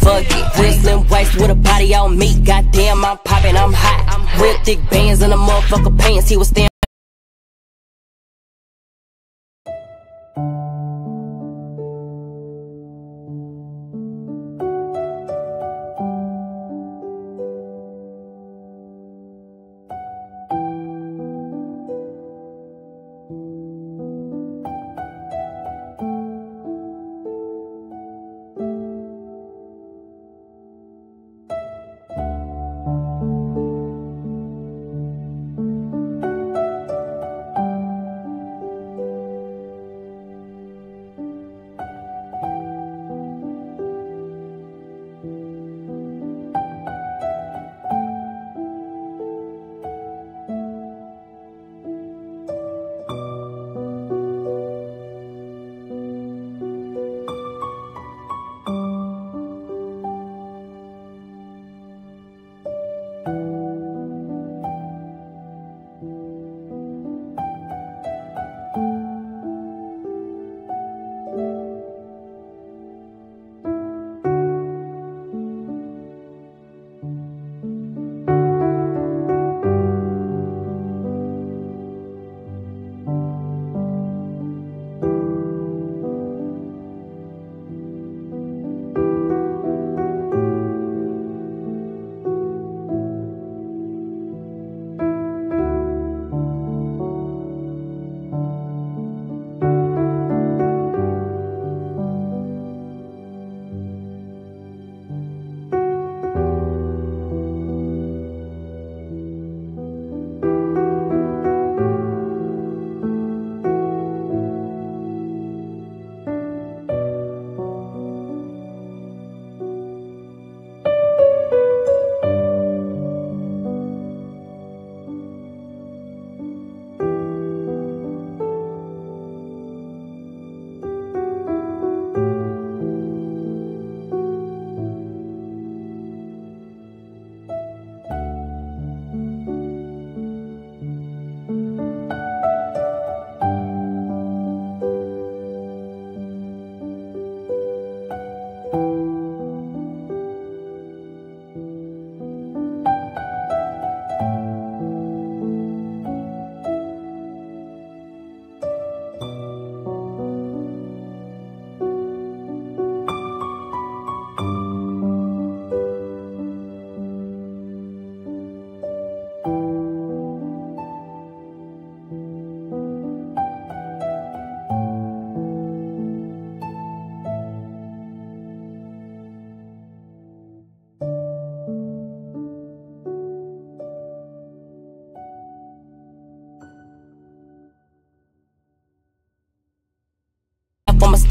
fuck it. Whistling waist with a body on me. Goddamn, I'm poppin', I'm hot. Real thick bands in the motherfucker pants. He was standing.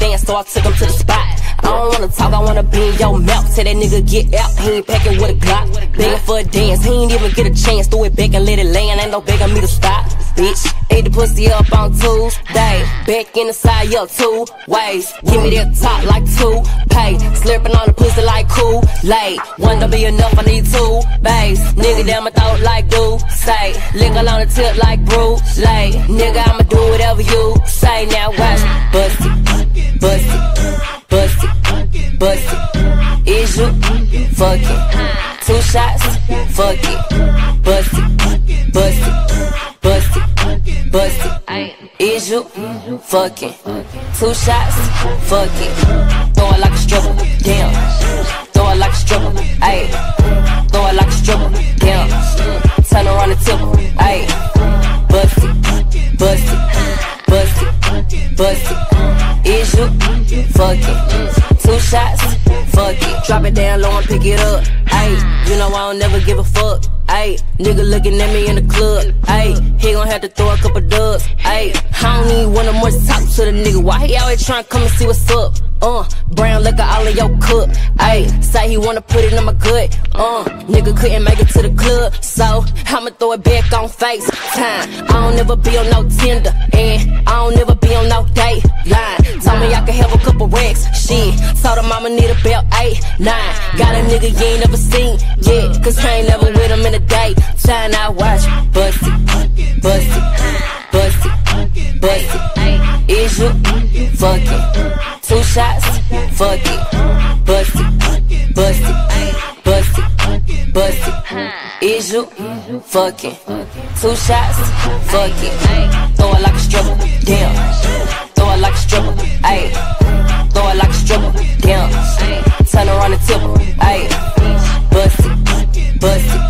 dance, so I took him to the spot. I don't wanna talk, I wanna be in your mouth. Tell that nigga get out, he ain't packing with a Glock. Begging for a dance, he ain't even get a chance. Throw it back and let it land, ain't no begging me to stop. Bitch, ate the pussy up on Tuesday. Back in the side, up 2 ways. Give me that top like 2 pay. Slurping on the pussy like Kool-Aid. One don't be enough, I need 2 bays. Nigga down my throat like say. Linger on the tip like brulee. Nigga, I'ma do whatever you say. Now watch me. Bust it, bust it, bust it, bust it. Is you? Fuck it. 2 shots? Fuck it. Bust it, bust it, bust it, bust it. Is you? Fuck it. 2 shots? Fuck it. Throw it like a stripper, damn. Throw it like a stripper, ayy. Throw it like a stripper, damn. Turn around the tipple, ayy. Bust it, bust it, bust it, bust it. Is you? Fuck it. 2 shots? Fuck it. Drop it down low and pick it up, ayy. You know I don't never give a fuck, ayy. Nigga looking at me in the club, ayy. He gon' have to throw a couple dubs, ayy. I don't even want no more talk to the nigga. Why he always tryna come and see what's up? Brown liquor all in your cup, ayy. Say he wanna put it in my gut, nigga couldn't make it to the club, so I'ma throw it back on FaceTime. I don't never be on no Tinder, and I don't never be on no date line. Told me I could have a couple racks, shit. Told him I'ma need about 8, 9. Got a nigga you ain't never seen yet, cause I ain't never with him in a day. Time I watch, bust it, bust it, bust it, bust it. Is you? Fuck it. 2 shots, fuck it, bust it, bust it, bust it, bust it. Is you? Fuck it. 2 shots, fuck it. Throw it like a stripper, damn. Throw it like a stripper, ayy. Throw it like a stripper, damn. Turn around the tipple, ayy. Bust it, bust it,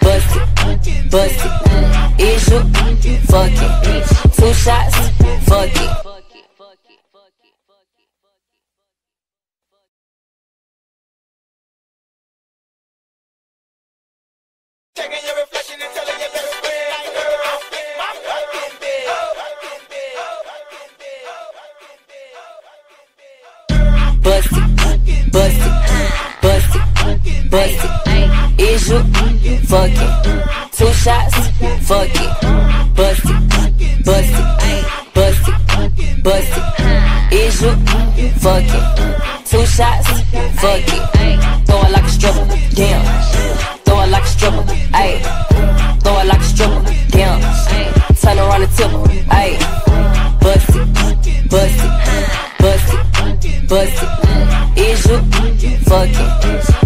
bust it, bust it. Is you? Fuck it. 2 shots, fuck it. Taking your reflection and telling you better spread. I spit my fucking bed. Bust it, bust it, bust it, bust it. Is you? Fuck it. 2 shots? Fuck it. Bust it, bust it, bust it, bust it. Is you? Fuck it. 2 shots? Fuck it. Throw it like a stripper, damn. Throw it like a stripper, ayy. Throw it like a stripper, damn. Turn around the tipple, ayy. Bust it, bust it, bust it, bust it. Is you? Fuck it.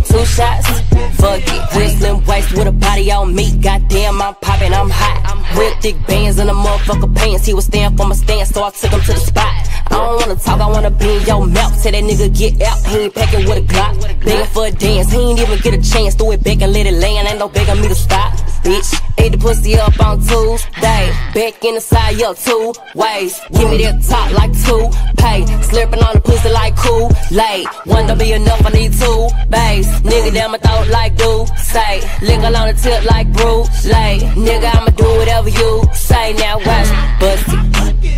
2 shots? Fuck it. Whistling waist with a body on me. Goddamn, I'm poppin', I'm hot. Real thick bands in the motherfucker pants. He was standin' for my stance, so I took him to the spot. I don't wanna talk, I wanna be in your mouth. Tell that nigga get out, he ain't packing with a Glock. Begging for a dance, he ain't even get a chance. Throw it back and let it land, ain't no begging me to stop. Bitch, ate the pussy up on Tuesday. Back in the side, up 2 ways. Give me that top like 2 pay. Slurping on the pussy like Kool-Aid. One don't be enough, I need 2 bays. Nigga down my throat like do say. Linger on the tip like brulee. Nigga, I'ma do whatever you say. Now watch me. Bust it,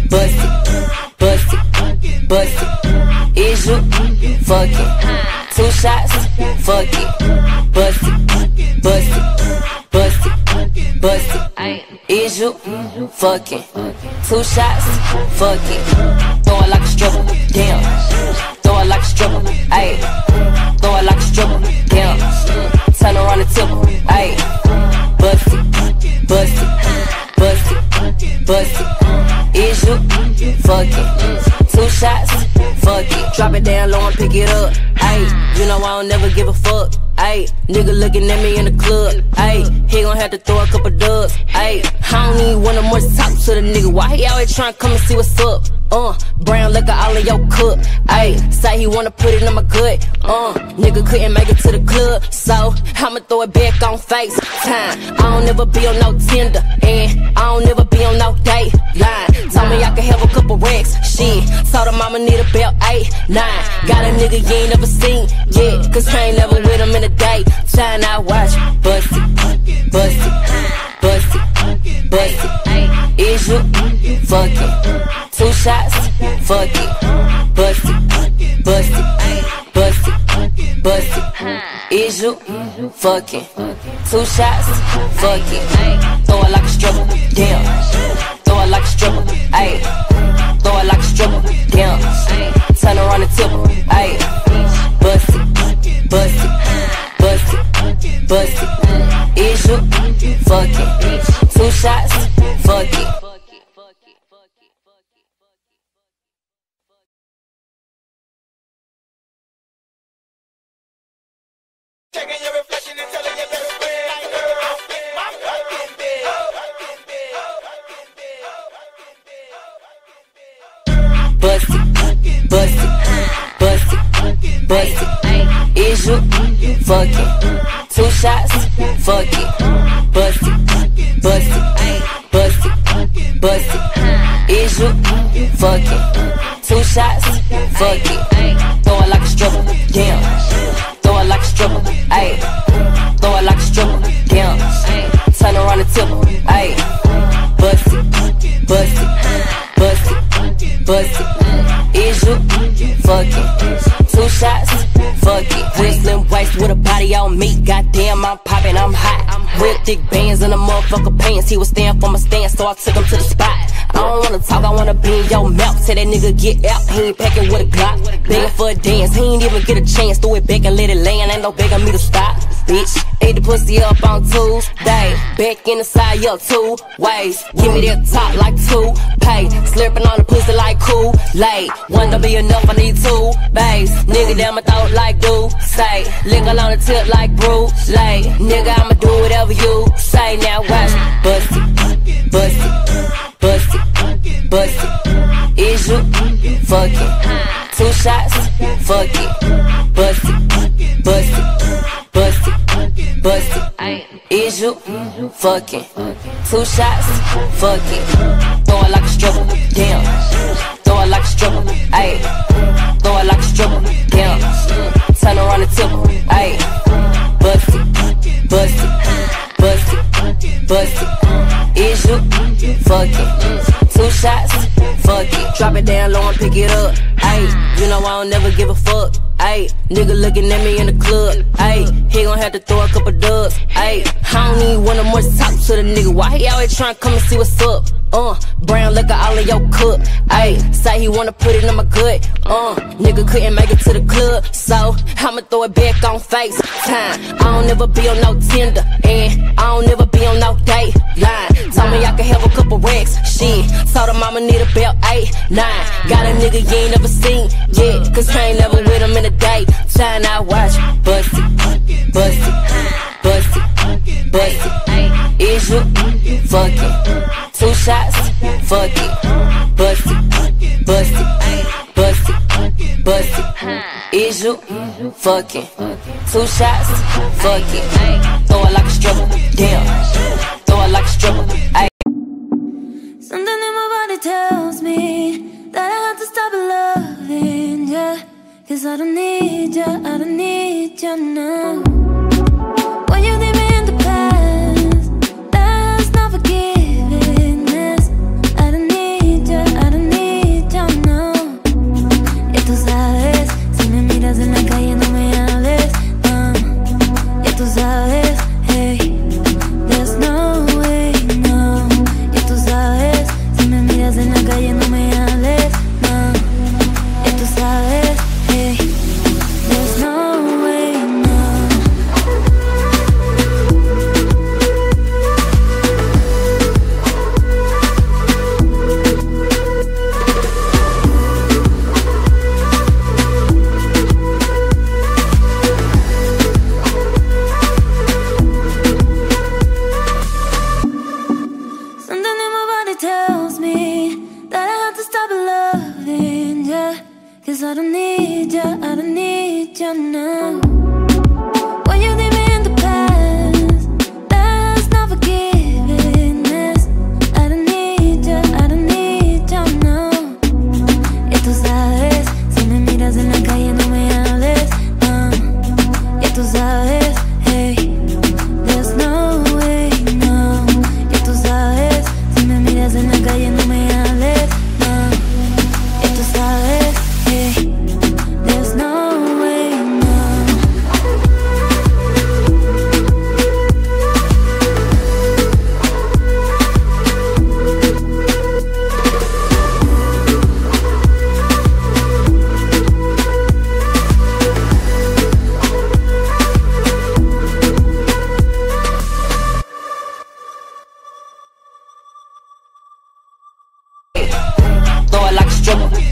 bust it, bust it, bust it. Is you? Fuck it. 2 shots? Fuck it. Bust it, bust it, bust it, bust it. Is you? Fuck it. 2 shots? Fuck it. Throw it like a stripper, damn. Throw it like a stripper, ayy. Throw it like a stripper, damn. Turn around the tipple, ayy. Bust it, bust it, bust it, bust it. Is you? Fuck it. 2 shots? Fuck it. Drop it down low and pick it up, ayy. You know I don't never give a fuck, ayy. Nigga looking at me in the club, ayy. He gon' have to throw a couple dubs, ayy. I don't even want no more talk to the nigga. Why he always tryna come and see what's up? Brown liquor all in your cup, ayy. Say he wanna put it in my gut, nigga couldn't make it to the club, so I'ma throw it back on FaceTime. I don't never be on no Tinder, and I don't never be on no date line. Told me I could have a couple racks, shit. Told him I'ma need about 8, 9. Got a nigga you ain't never seen yet, cause I ain't never with him in a day. Time I watch, bust it, bust it, bust it, bust it. Is you? Fuck it. 2 shots? Fuck it. Bust fuck it. 2 shots, fuck it. Throw it like a stripper, damn. Throw it like a stripper, ayy. Throw it like a stripper, damn. Turn around the tip, ayy. Bust it, bust it, bust it, bust it. Is you? Fuck it. 2 shots, fuck it. Checking your reflection and telling you better spread like girl. My fucking bed, fucking bed, fucking bed, fucking bed. Bust it, bust it, bust it, bust it. Is you? Fuck it. 2 shots, fuck it. Bust it, bust it, bust it, bust it. Is you? Fuck it. 2 shots, fuck it. Throw it like a stripper, damn. Throw it like a stripper, ayy. Throw it like a stripper, damn. Turn around the tipper, ayy. Bust it, bust it, bust it, bust it. Is you? Fuck it. 2 shots, fuck it. Whistling whites with a body on me. Goddamn, I'm poppin', I'm hot. Real thick bands in the motherfucker pants. He was standing for my stance, so I took him to the spot. I don't wanna talk, I wanna be in your mouth. Tell that nigga get out, he ain't packing with a Glock. Begging for a dance, he ain't even get a chance. Throw it back and let it land, ain't no begging me to stop. Bitch, ate the pussy up on Tuesday. Back in the side, up 2 ways. Give me that top like 2 pay. Slurping on the pussy like Kool-Aid. One don't be enough, I need 2 bays. Nigga down my throat like do say. Lickle on the tip like brulee. Nigga, I'ma do whatever you say. Now watch, bust it, bust it. Bust it, bust it. Is you? Fuck it. 2 shots, fuck it. Bust it, bust it, bust it, bust it. Is you? Fuck it. 2 shots, fuck it. Throw it like a stripper, damn. Throw it like a stripper, ayy. Throw it like a stripper, damn. Turn around the tipper, ayy. Bust it, bust it, bust it, bust it. Is you? Fuck it. 2 shots? Fuck it. Drop it down low and pick it up. Ayy, you know I don't never give a fuck. Ayy, nigga looking at me in the club. Ayy, he gon' have to throw a couple dubs. Ayy, I don't even want no more talk to the nigga. Why he always tryna come and see what's up? Brown liquor all in your cup. Ayy, say he wanna put it in my gut. Nigga couldn't make it to the club, so I'ma throw it back on FaceTime. I don't never be on no Tinder, and I don't never be on no date line. Told me I could have a couple racks, shit. Told him I'ma need a belt, 8, 9. Got a nigga you ain't never seen yet, cause I ain't never with him in a day. Shine, I watch, bust it, bust it, bust it, bust it. Is you? Fuck it. 2 shots, fuck it. Bust it, bust it, bust it, bust it. Is you? Fuck it. 2 shots, fuck it. Throw it like a stripper, damn. Throw it like a stripper, ayy. Something in my body tells me that I have to stop loving ya, cause I don't need ya, I don't need ya now. When you leave me in the past, that's not forgiven. There's no way, no.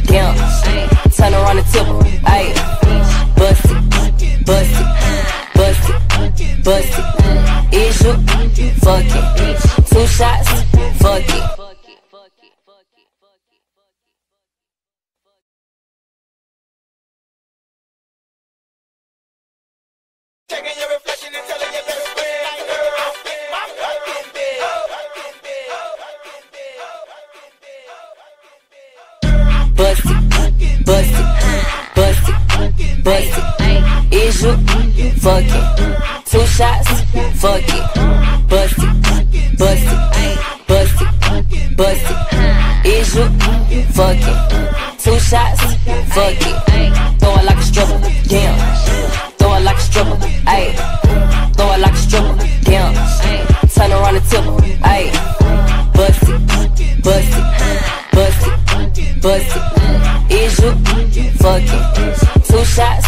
Damn, turn around and tip, ayy. Bust it, bust it, bust it, bust it. Is you? Fuck it. 2 shots? Fuck it. Taking your reflection and telling your best friend, like, girl, I spit my fucking bitch. Bust it, bust it, bust it, bust it. Is you? Fuck it. 2 shots? Fuck it. Bust it, bust it, bust it, bust it. Is you? Fuck it. 2 shots? Fuck it. Throw it like a stripper, yeah. Throw it like a stripper, ayy. Throw it like a stripper, damn. Turn around and tip, ayy. Bust it, bust it, bust it, bust it. Is you? Fuck it. 2 shots?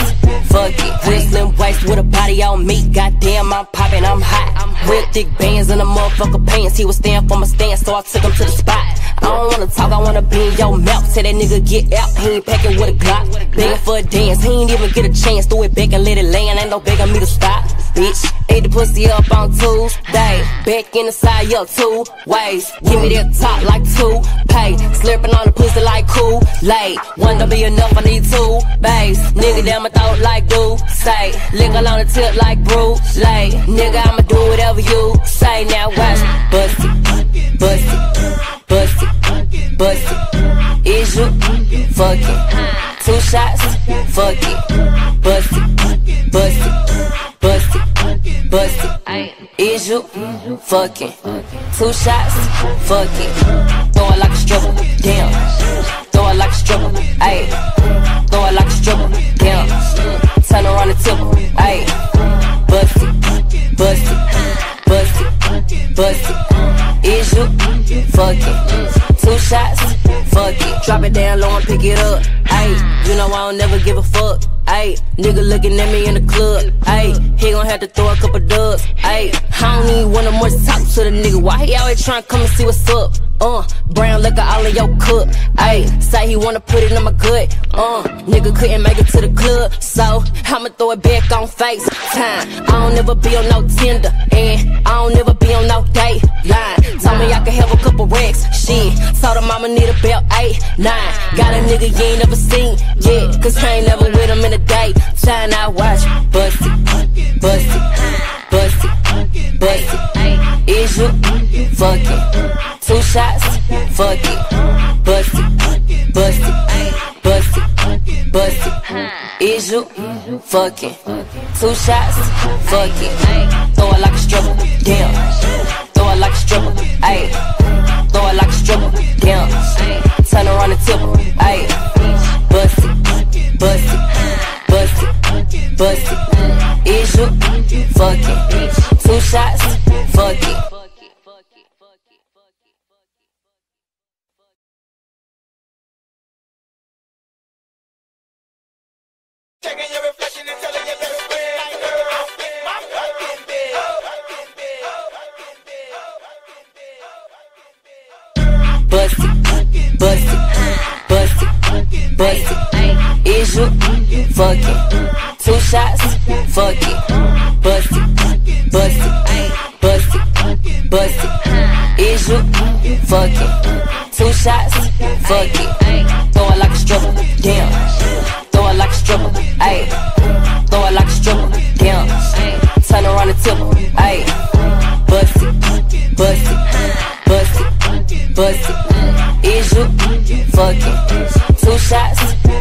Fuck it. Whistling whites with a body on me. Goddamn, I'm poppin', I'm hot. Real thick bands in the motherfucker pants. He was standing for my stance, so I took him to the spot. I don't wanna talk, I wanna be in your mouth. Tell that nigga get out, he ain't packing with a Glock. Begging for a dance, he ain't even get a chance. Throw it back and let it land, ain't no begging me to stop. Bitch, ate the pussy up on Tuesday. Back in the side, up 2 ways. Give me that top like 2 pay. Slurping on the pussy like Kool-Aid. One don't be enough, I need 2 bays. Nigga down my throat like do say. Linger on the tip like brulee. Nigga, I'ma do whatever you say. Now watch, bust it, bust it. Bust it, bust it. Is you? Fuck it. 2 shots? Fuck it. Bust it, bust it, bust it, bust it. Is you? Fuck it. 2 shots? Fuck it. Throw it like a stripper, damn. Throw it like a stripper, ayy. Throw it like a stripper, damn. Turn around and tip, ayy. Bust it, bust it, bust it, bust it. Is you? Fuck it. 2 shots? Fuck it. Drop it down low and pick it up. Ayy, you know I don't never give a fuck. Ayy, nigga looking at me in the club. Ayy, he gon' have to throw a couple dubs. Ayy, I don't even wanna much talk to the nigga. Why he always tryna come and see what's up? Brown liquor all in your cup. Ayy, say he wanna put it in my gut. Nigga couldn't make it to the club, so I'ma throw it back on FaceTime. I don't never be on no Tinder, and I don't never be on no date line. Told me I could have a couple racks, shit. Told her mama need a belt, 8, 9. Got a nigga you ain't never seen yet, cause I ain't never with him in a day. Shine, I watch, bust it, bust it, bust it, bust it. Is you? Fuck it. 2 shots, fuck it, bust it, bust it, bust it, bust it. Is you? Fuck it. 2 shots, fuck it. Throw it like a stripper, damn. Throw it like a stripper, ayy. Throw it like a stripper, damn. Turn around and tip, ayy. Bust it, bust it, bust it, bust it. Is you? Fuck it. 2 shots, fuck it. Taking your reflection and telling your best friend, like, girl, I spit my fucking bitch. Bust it, bust it, bust it, bust it. Is you? Fuck it. 2 shots? Fuck it. Bust it, bust it, bust it, bust it. Is you? Fuck it. 2 shots? Fuck it. Throw it like a stripper, damn. Throw it like a stripper, ayy. Throw it like a stripper, damn. Turn around and tip, ayy. Bust it, bust it, bust it, bust it. Is you? Fuck it. 2 shots?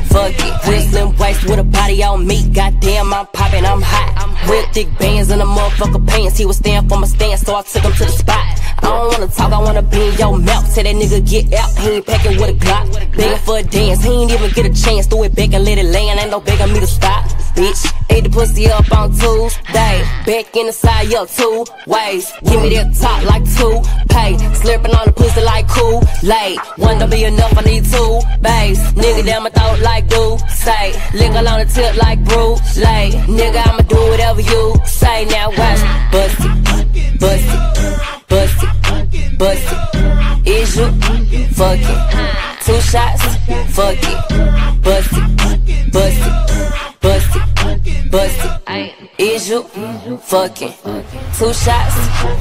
Fuck it. Whistling whites with a body on me. Goddamn, I'm poppin', I'm hot. Real thick bands in the motherfucker pants. He was standing for my stance, so I took him to the spot. I don't wanna talk, I wanna be in your mouth. Tell that nigga get out, he ain't packing with a Glock. Begging for a dance, he ain't even get a chance. Throw it back and let it land, ain't no begging me to stop. Bitch, ate the pussy up on Tuesday. Back in the side, up 2 ways. Give me that top like 2 pay. Slurping on the pussy like Kool-Aid. One don't be enough, I need 2 bays. Nigga down my throat like do say. Linger on the tip like brulee. Nigga, I'ma do whatever you say. Now watch, bust it, bust it, bust it, bust it. Is you? Fuck it. Two shots, fuck it, bust it, bust it, bust it, bust it. Is you fucking? Two shots,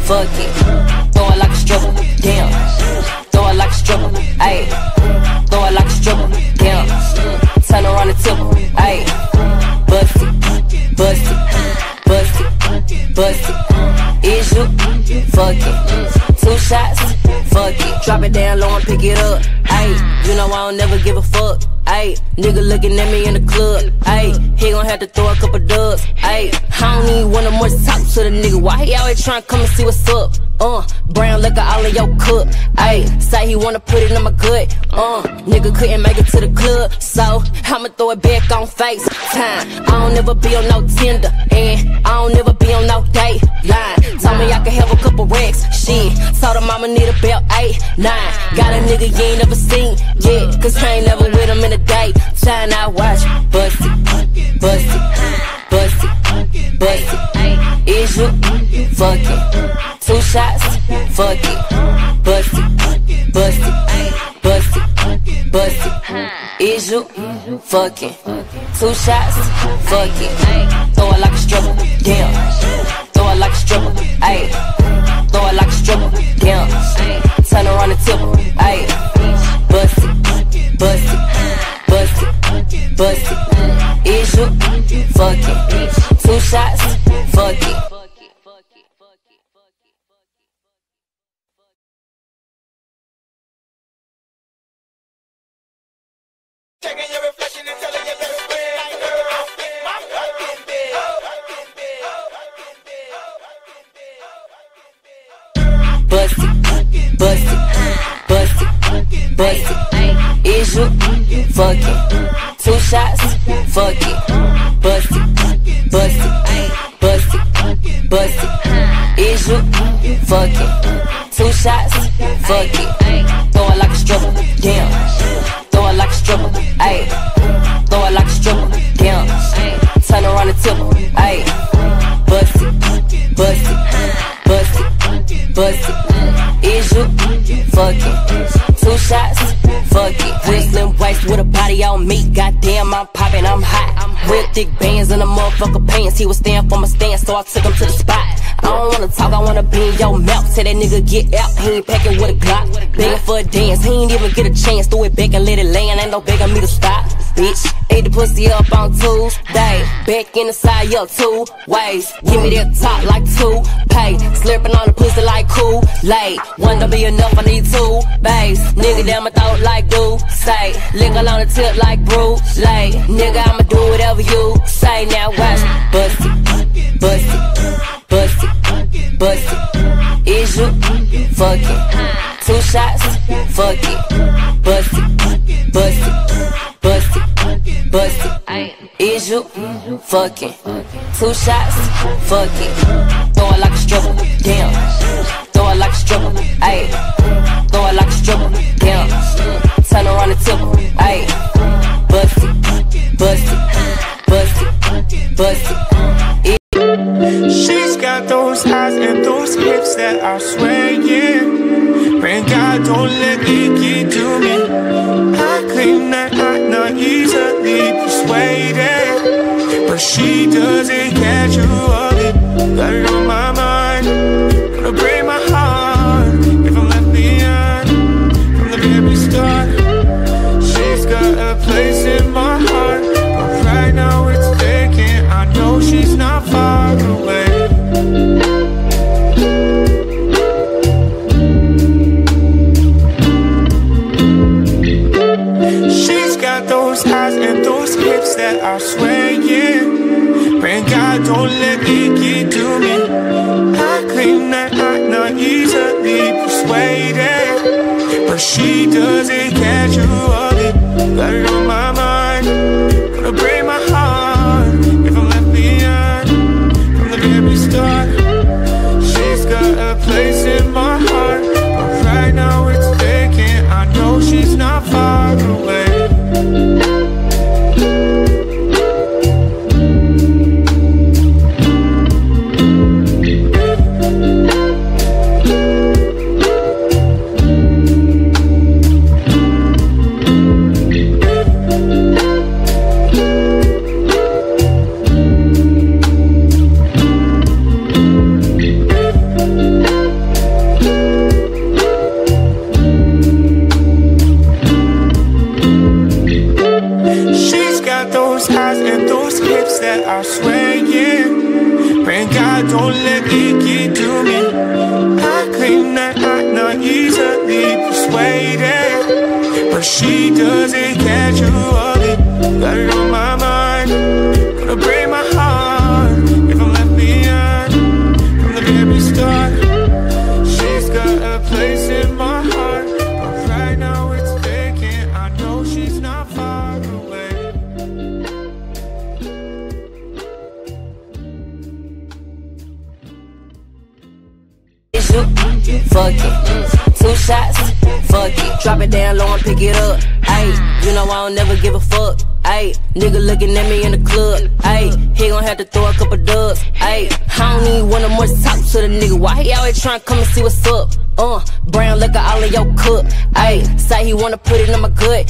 fuck it. Throw it like a stripper, damn. Throw it like a stripper, ayy. Throw it like a stripper, damn. Turn around the tipper, ayy. Bust it, bust it, bust it, bust it. Is you fucking? Two shots, fuck it. Drop it down low and pick it up. Ayy, you know I don't never give a fuck. Ayy, nigga looking at me in the club. Ayy, he gon' have to throw a couple dubs. Ayy, I don't even want no more talk to the nigga. Why he always trying to come and see what's up? Brown liquor all in your cup. Ayy, say he wanna put it in my gut. Nigga couldn't make it to the club, so I'ma throw it back on FaceTime. I don't never be on no Tinder, and I don't never be on no date line. Told me I could have a couple racks, shit. Told him I'ma need a belt, 8, 9. Got a nigga you ain't never seen, yeah, cause I ain't never with him in a day. Time I watch, bust it, bust it, bust it, bust it. Is you fucking? Two shots, fuck it, bust it, bust it, bust it, bust it. Is you fucking? Two shots, fuck it. Throw it like a stripper, damn. Throw it like a stripper, ayy. Throw it like a stripper, damn. Turn around the tipper, ayy. Bust it, bust it, bust it, bust it. Is you fucking? Two shots, fuck it. Checking your reflection and telling you better spread. I girl, I spit my life in bed. Bust it, bust it, bust it, bust it. Is you fucking? Two shots, fuck it. Bust it, bust it, bust it, bust it. Is you fucking? Two shots, fuck it. Throw it like a stripper, damn. Throw it like a stripper, ayy. Throw it like a stripper, damn. Turn around the tipper, ayy. Bust it, bust it, bust it, bust it. Is you fucking? Two shots, fuck it. Whistling whites with a body on me. Goddamn, I'm poppin', I'm hot. Real thick bands in the motherfucker pants. He was standing for my stance, so I took him to the spot. I don't wanna talk, I wanna be in your mouth. Tell that nigga get out, he ain't packing with a Glock. Begging for a dance, he ain't even get a chance. Throw it back and let it land, ain't no begging me to stop. Bitch, ate the pussy up on Tuesday. Back in the side, yo, 2 ways. Give me that top like 2 pay. Slurping on the pussy like Kool-Aid. One don't be enough, I need 2 bays. Nigga down my throat like do say. Lickle on the tip like brulee. Nigga, I'ma do whatever you say. Now watch, bust it, bust it. Bust it, bust it. Is you fucking? Two shots, fuck it. Bust it, bust it, bust it, bust it. Is you fucking? Two shots, fuck it. Throw it like a stripper, damn. Throw it like a stripper, ayy. Throw it like a stripper, damn. Turn around the tipper, ayy. Bust it, bust it, bust it, bust it. She's got those eyes and those hips that are swaying. Pray God don't let it get to me. I claim that I'm not easily persuaded, but she doesn't catch you of it. Got it on my mind, gonna break my heart if I'm left behind from the very start. She's got a place in my heart, but right now it's vacant. I know she's not far away. She's got those eyes and those hips that are swaying. Pray God don't let it get to me. I claim that I'm not easily persuaded, but she doesn't catch you of it. Got it on my mind, gonna break my heart if I'm left behind from the very start. She's got a place in my heart, but right now it's vacant. I know she's not far away. at those eyes and those hips that are swaying. Pray God don't let it get to me. I claim that I'm not easily persuaded, but she doesn't casually. Got it on my mind, gonna break my heart if I'm left behind. From the very start, she's got a place in my heart, but right now it's vacant. I know she's not far away. It's you, fuck it. 2 shots, fuck it. Drop it down low and pick it up. Ayy, you know I don't never give a fuck. Ayy, nigga looking at me in the club. Ayy, he gon' have to throw a couple dubs. Ayy, I don't even wanna more talk to the nigga. Why he always tryna come and see what's up? Brown liquor all in your cup. Ayy, say he wanna put it in my gut.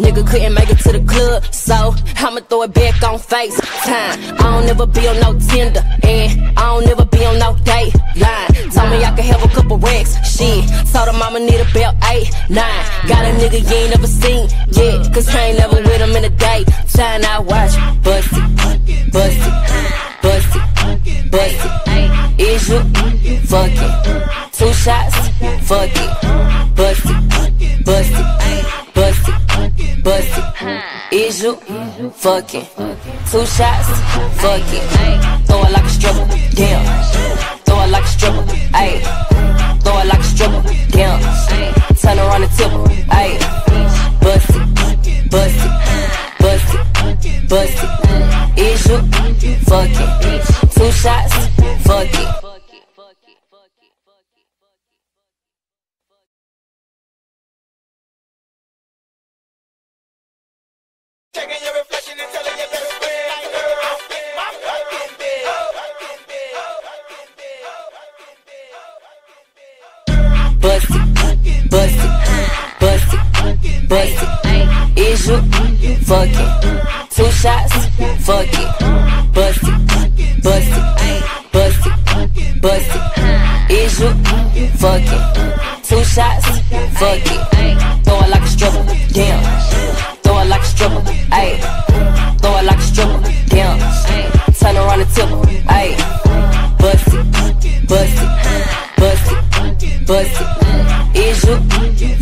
Nigga couldn't make it to the club, so I'ma throw it back on FaceTime. I don't never be on no Tinder, and I don't never be on no date line. Told me I could have a couple racks, shit. Told her mama need a belt, 8, 9. Got a nigga you ain't never seen yet, cause I ain't never with him in the day. Time I watch, bust it, bust it, bust it, bust it. Is you, fuck it. 2 shots, fuck it. Bust it, bust it, bust it, bust it. Is you, fuck it. 2 shots, fuck it. Throw it like a stripper, damn. Throw it like a stripper, ayy. Throw it like a stripper, damn. Turn around and tip her, ayy. Bust it, bust it, bust it, bust it. Is you, fuck it. 2 shots, fuck it. Taking your reflection and telling you better. Bust it, bust it, bust it, bust it. Is you, fuck it. 2 shots, fuck it. Bust it, bust it, bust it, bust it. Is you, fuck it. 2 shots, fuck it. Throw it like a stripper, damn. Throw it like a stripper, ayy. Throw it like a stripper, damn. Turn around and tip her, ayy. Bust it, bust it, bust it. Bust it, is you,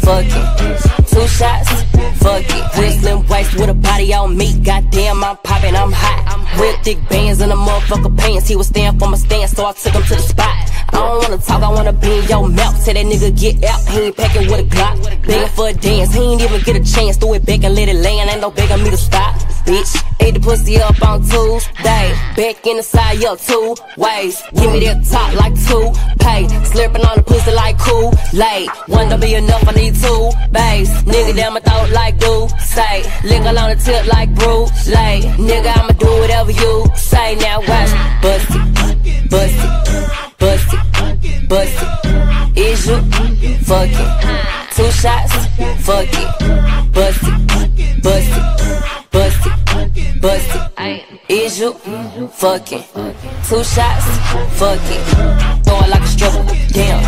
fuck it. 2 shots, fuck it. Whistling whites with a body on me. Goddamn, I'm poppin', I'm hot. Real thick bands in the motherfucker pants. He was standing for my stance, so I took him to the spot. I don't wanna talk, I wanna be in your mouth. Tell that nigga get out, he ain't packing with a Glock. Begging for a dance, he ain't even get a chance. Threw it back and let it land, ain't no begging me to stop. Bitch, ate the pussy up on Tuesday. Back in the side, up 2 ways. Give me that top like 2 pay. Slurping on the pussy like Kool-Aid. One don't be enough, I need 2 bays. Nigga down my throat like do say. Linger on the tip like brulee. Nigga, I'ma do whatever you say. Now watch, bust it, bust it. Bust it, bust it. Is you, fuck it. 2 shots, fuck it. Bust it, bust it, bust it, bust it. Is you, fuck it. 2 shots, fuck it. Throw it like a stripper, damn.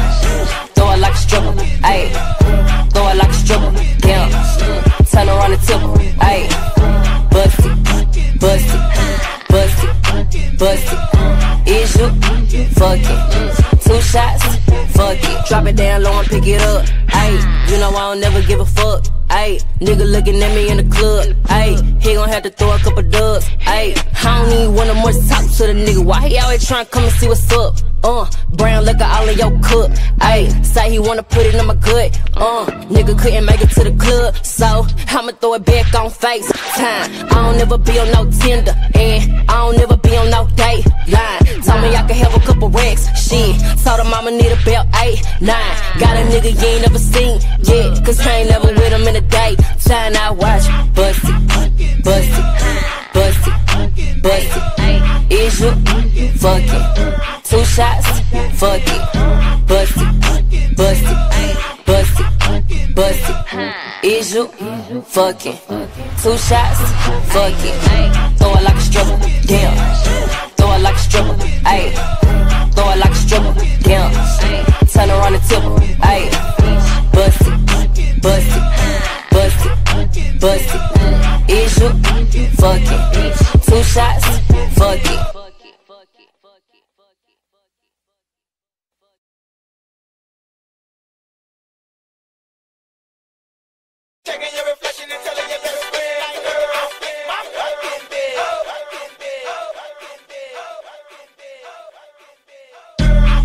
Throw it like a stripper, ayy. Throw it like a stripper, damn. Turn around and tip her, ayy. Bust it, bust it, bust it, bust it. Is you, fuck it. 2 shots, fuck it. Drop it down low and pick it up. Ayy, you know I don't never give a fuck. Ayy, nigga looking at me in the club. Ayy, he gon' have to throw a couple dubs. Ayy, I don't even wanna more talk to the nigga. Why he always tryna come and see what's up? Brown liquor all in your cup. Ayy, say he wanna put it in my gut. Nigga couldn't make it to the club, so I'ma throw it back on FaceTime. I don't never be on no Tinder, and I don't never be on no date line. Told me I could have a couple racks, shit. Told her mama need a belt, 8, 9. Got a nigga you ain't never seen yet, cause I ain't never with him in the day. Time I watch, bust it, bust it, bust it, bust it. Is you, fuck it. 2 shots, fuck it. Bust it, bust it, bust it, bust it. Is you, fuck it. 2 shots, fuck it. Throw it like a stripper, damn. Throw it like a stripper, ayy. Throw it like a stripper, damn. Turn around and tip her, ayy. Bust it, bust it, bust it, bust it. Is you, Checking your reflection and telling you better friend, I girl, I spit my work in bed.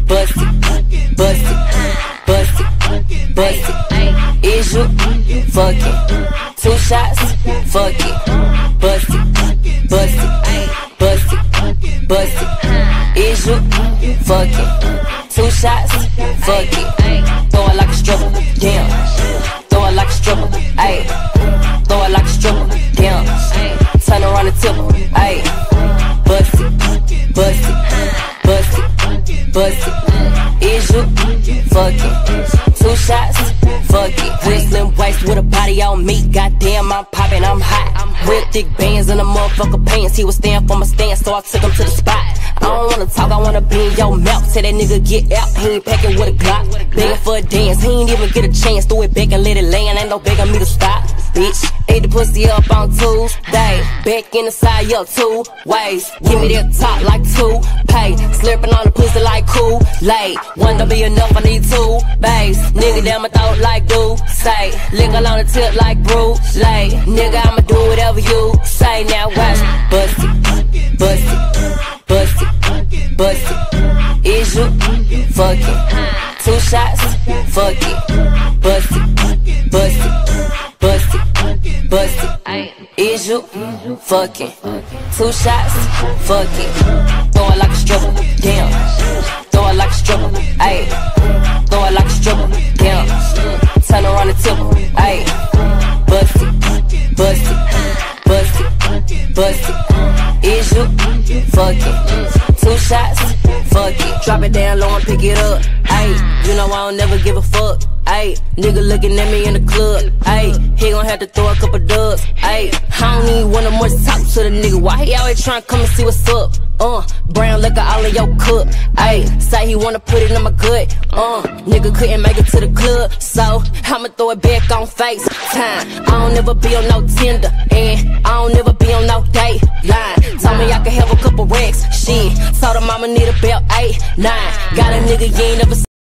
Bust it, bust it, bust it, bust it. Is you fuck it? 2 shots, fuck it. Bust it, bust it, bust it, bust it. Is you fuck it? 2 shots, fuck it. Throw it like a stripper, damn. Throw it like a stripper, ayy. Throw it like a stripper, damn. Turn around and tip, ayy. Bust it, bust it, bust it, bust it. Is you fuck it? 2 shots, fuck it. Whistling whites with a body on me. Goddamn, I'm poppin', I'm hot. Real thick bands in the motherfucker pants. He was standing for my stance, so I took him to the spot. I don't wanna talk, I wanna be in your mouth. Tell that nigga get out, he ain't packing with a Glock. Begging for a dance, he ain't even get a chance. Throw it back and let it land, ain't no begging me to stop. Bitch, ate the pussy up on Tuesday. Back in the side, yo, 2 ways. Give me that top like 2 pay. Slurping on the pussy like Kool-Aid. 1 don't be enough, I need 2 bays. Nigga down my throat like do say. Lickle on the tip like brulee. Nigga, I'ma do whatever you say. Now watch, bust it, bust it. Bust it, bust it. Is you fuck it? 2 shots, fuck it. Bust it, bust it, bust it, bust it. Is you fuck it? 2 shots, fuck it. Throw it like a stripper, damn. Throw it like a stripper, ayy. Throw it like a stripper, damn. Turn around and tip, ayy. Bust it, bust it, bust it, bust it. Is you fuck it? 2 shots, fuck it. Drop it down low and pick it up. Ayy, you know I don't never give a fuck. Ayy, nigga looking at me in the club. Ayy, he gon' have to throw a couple dubs. Ayy, I don't even want no more talk to the nigga. Why he always tryna come and see what's up? Brown liquor all in your cup. Ayy, say he wanna put it in my gut. Nigga couldn't make it to the club, so I'ma throw it back on FaceTime. I don't never be on no Tinder, and I don't never be on no date line. Told me I could have a couple racks, shit. Told her mama need about 8, 9. Got a nigga you ain't never seen.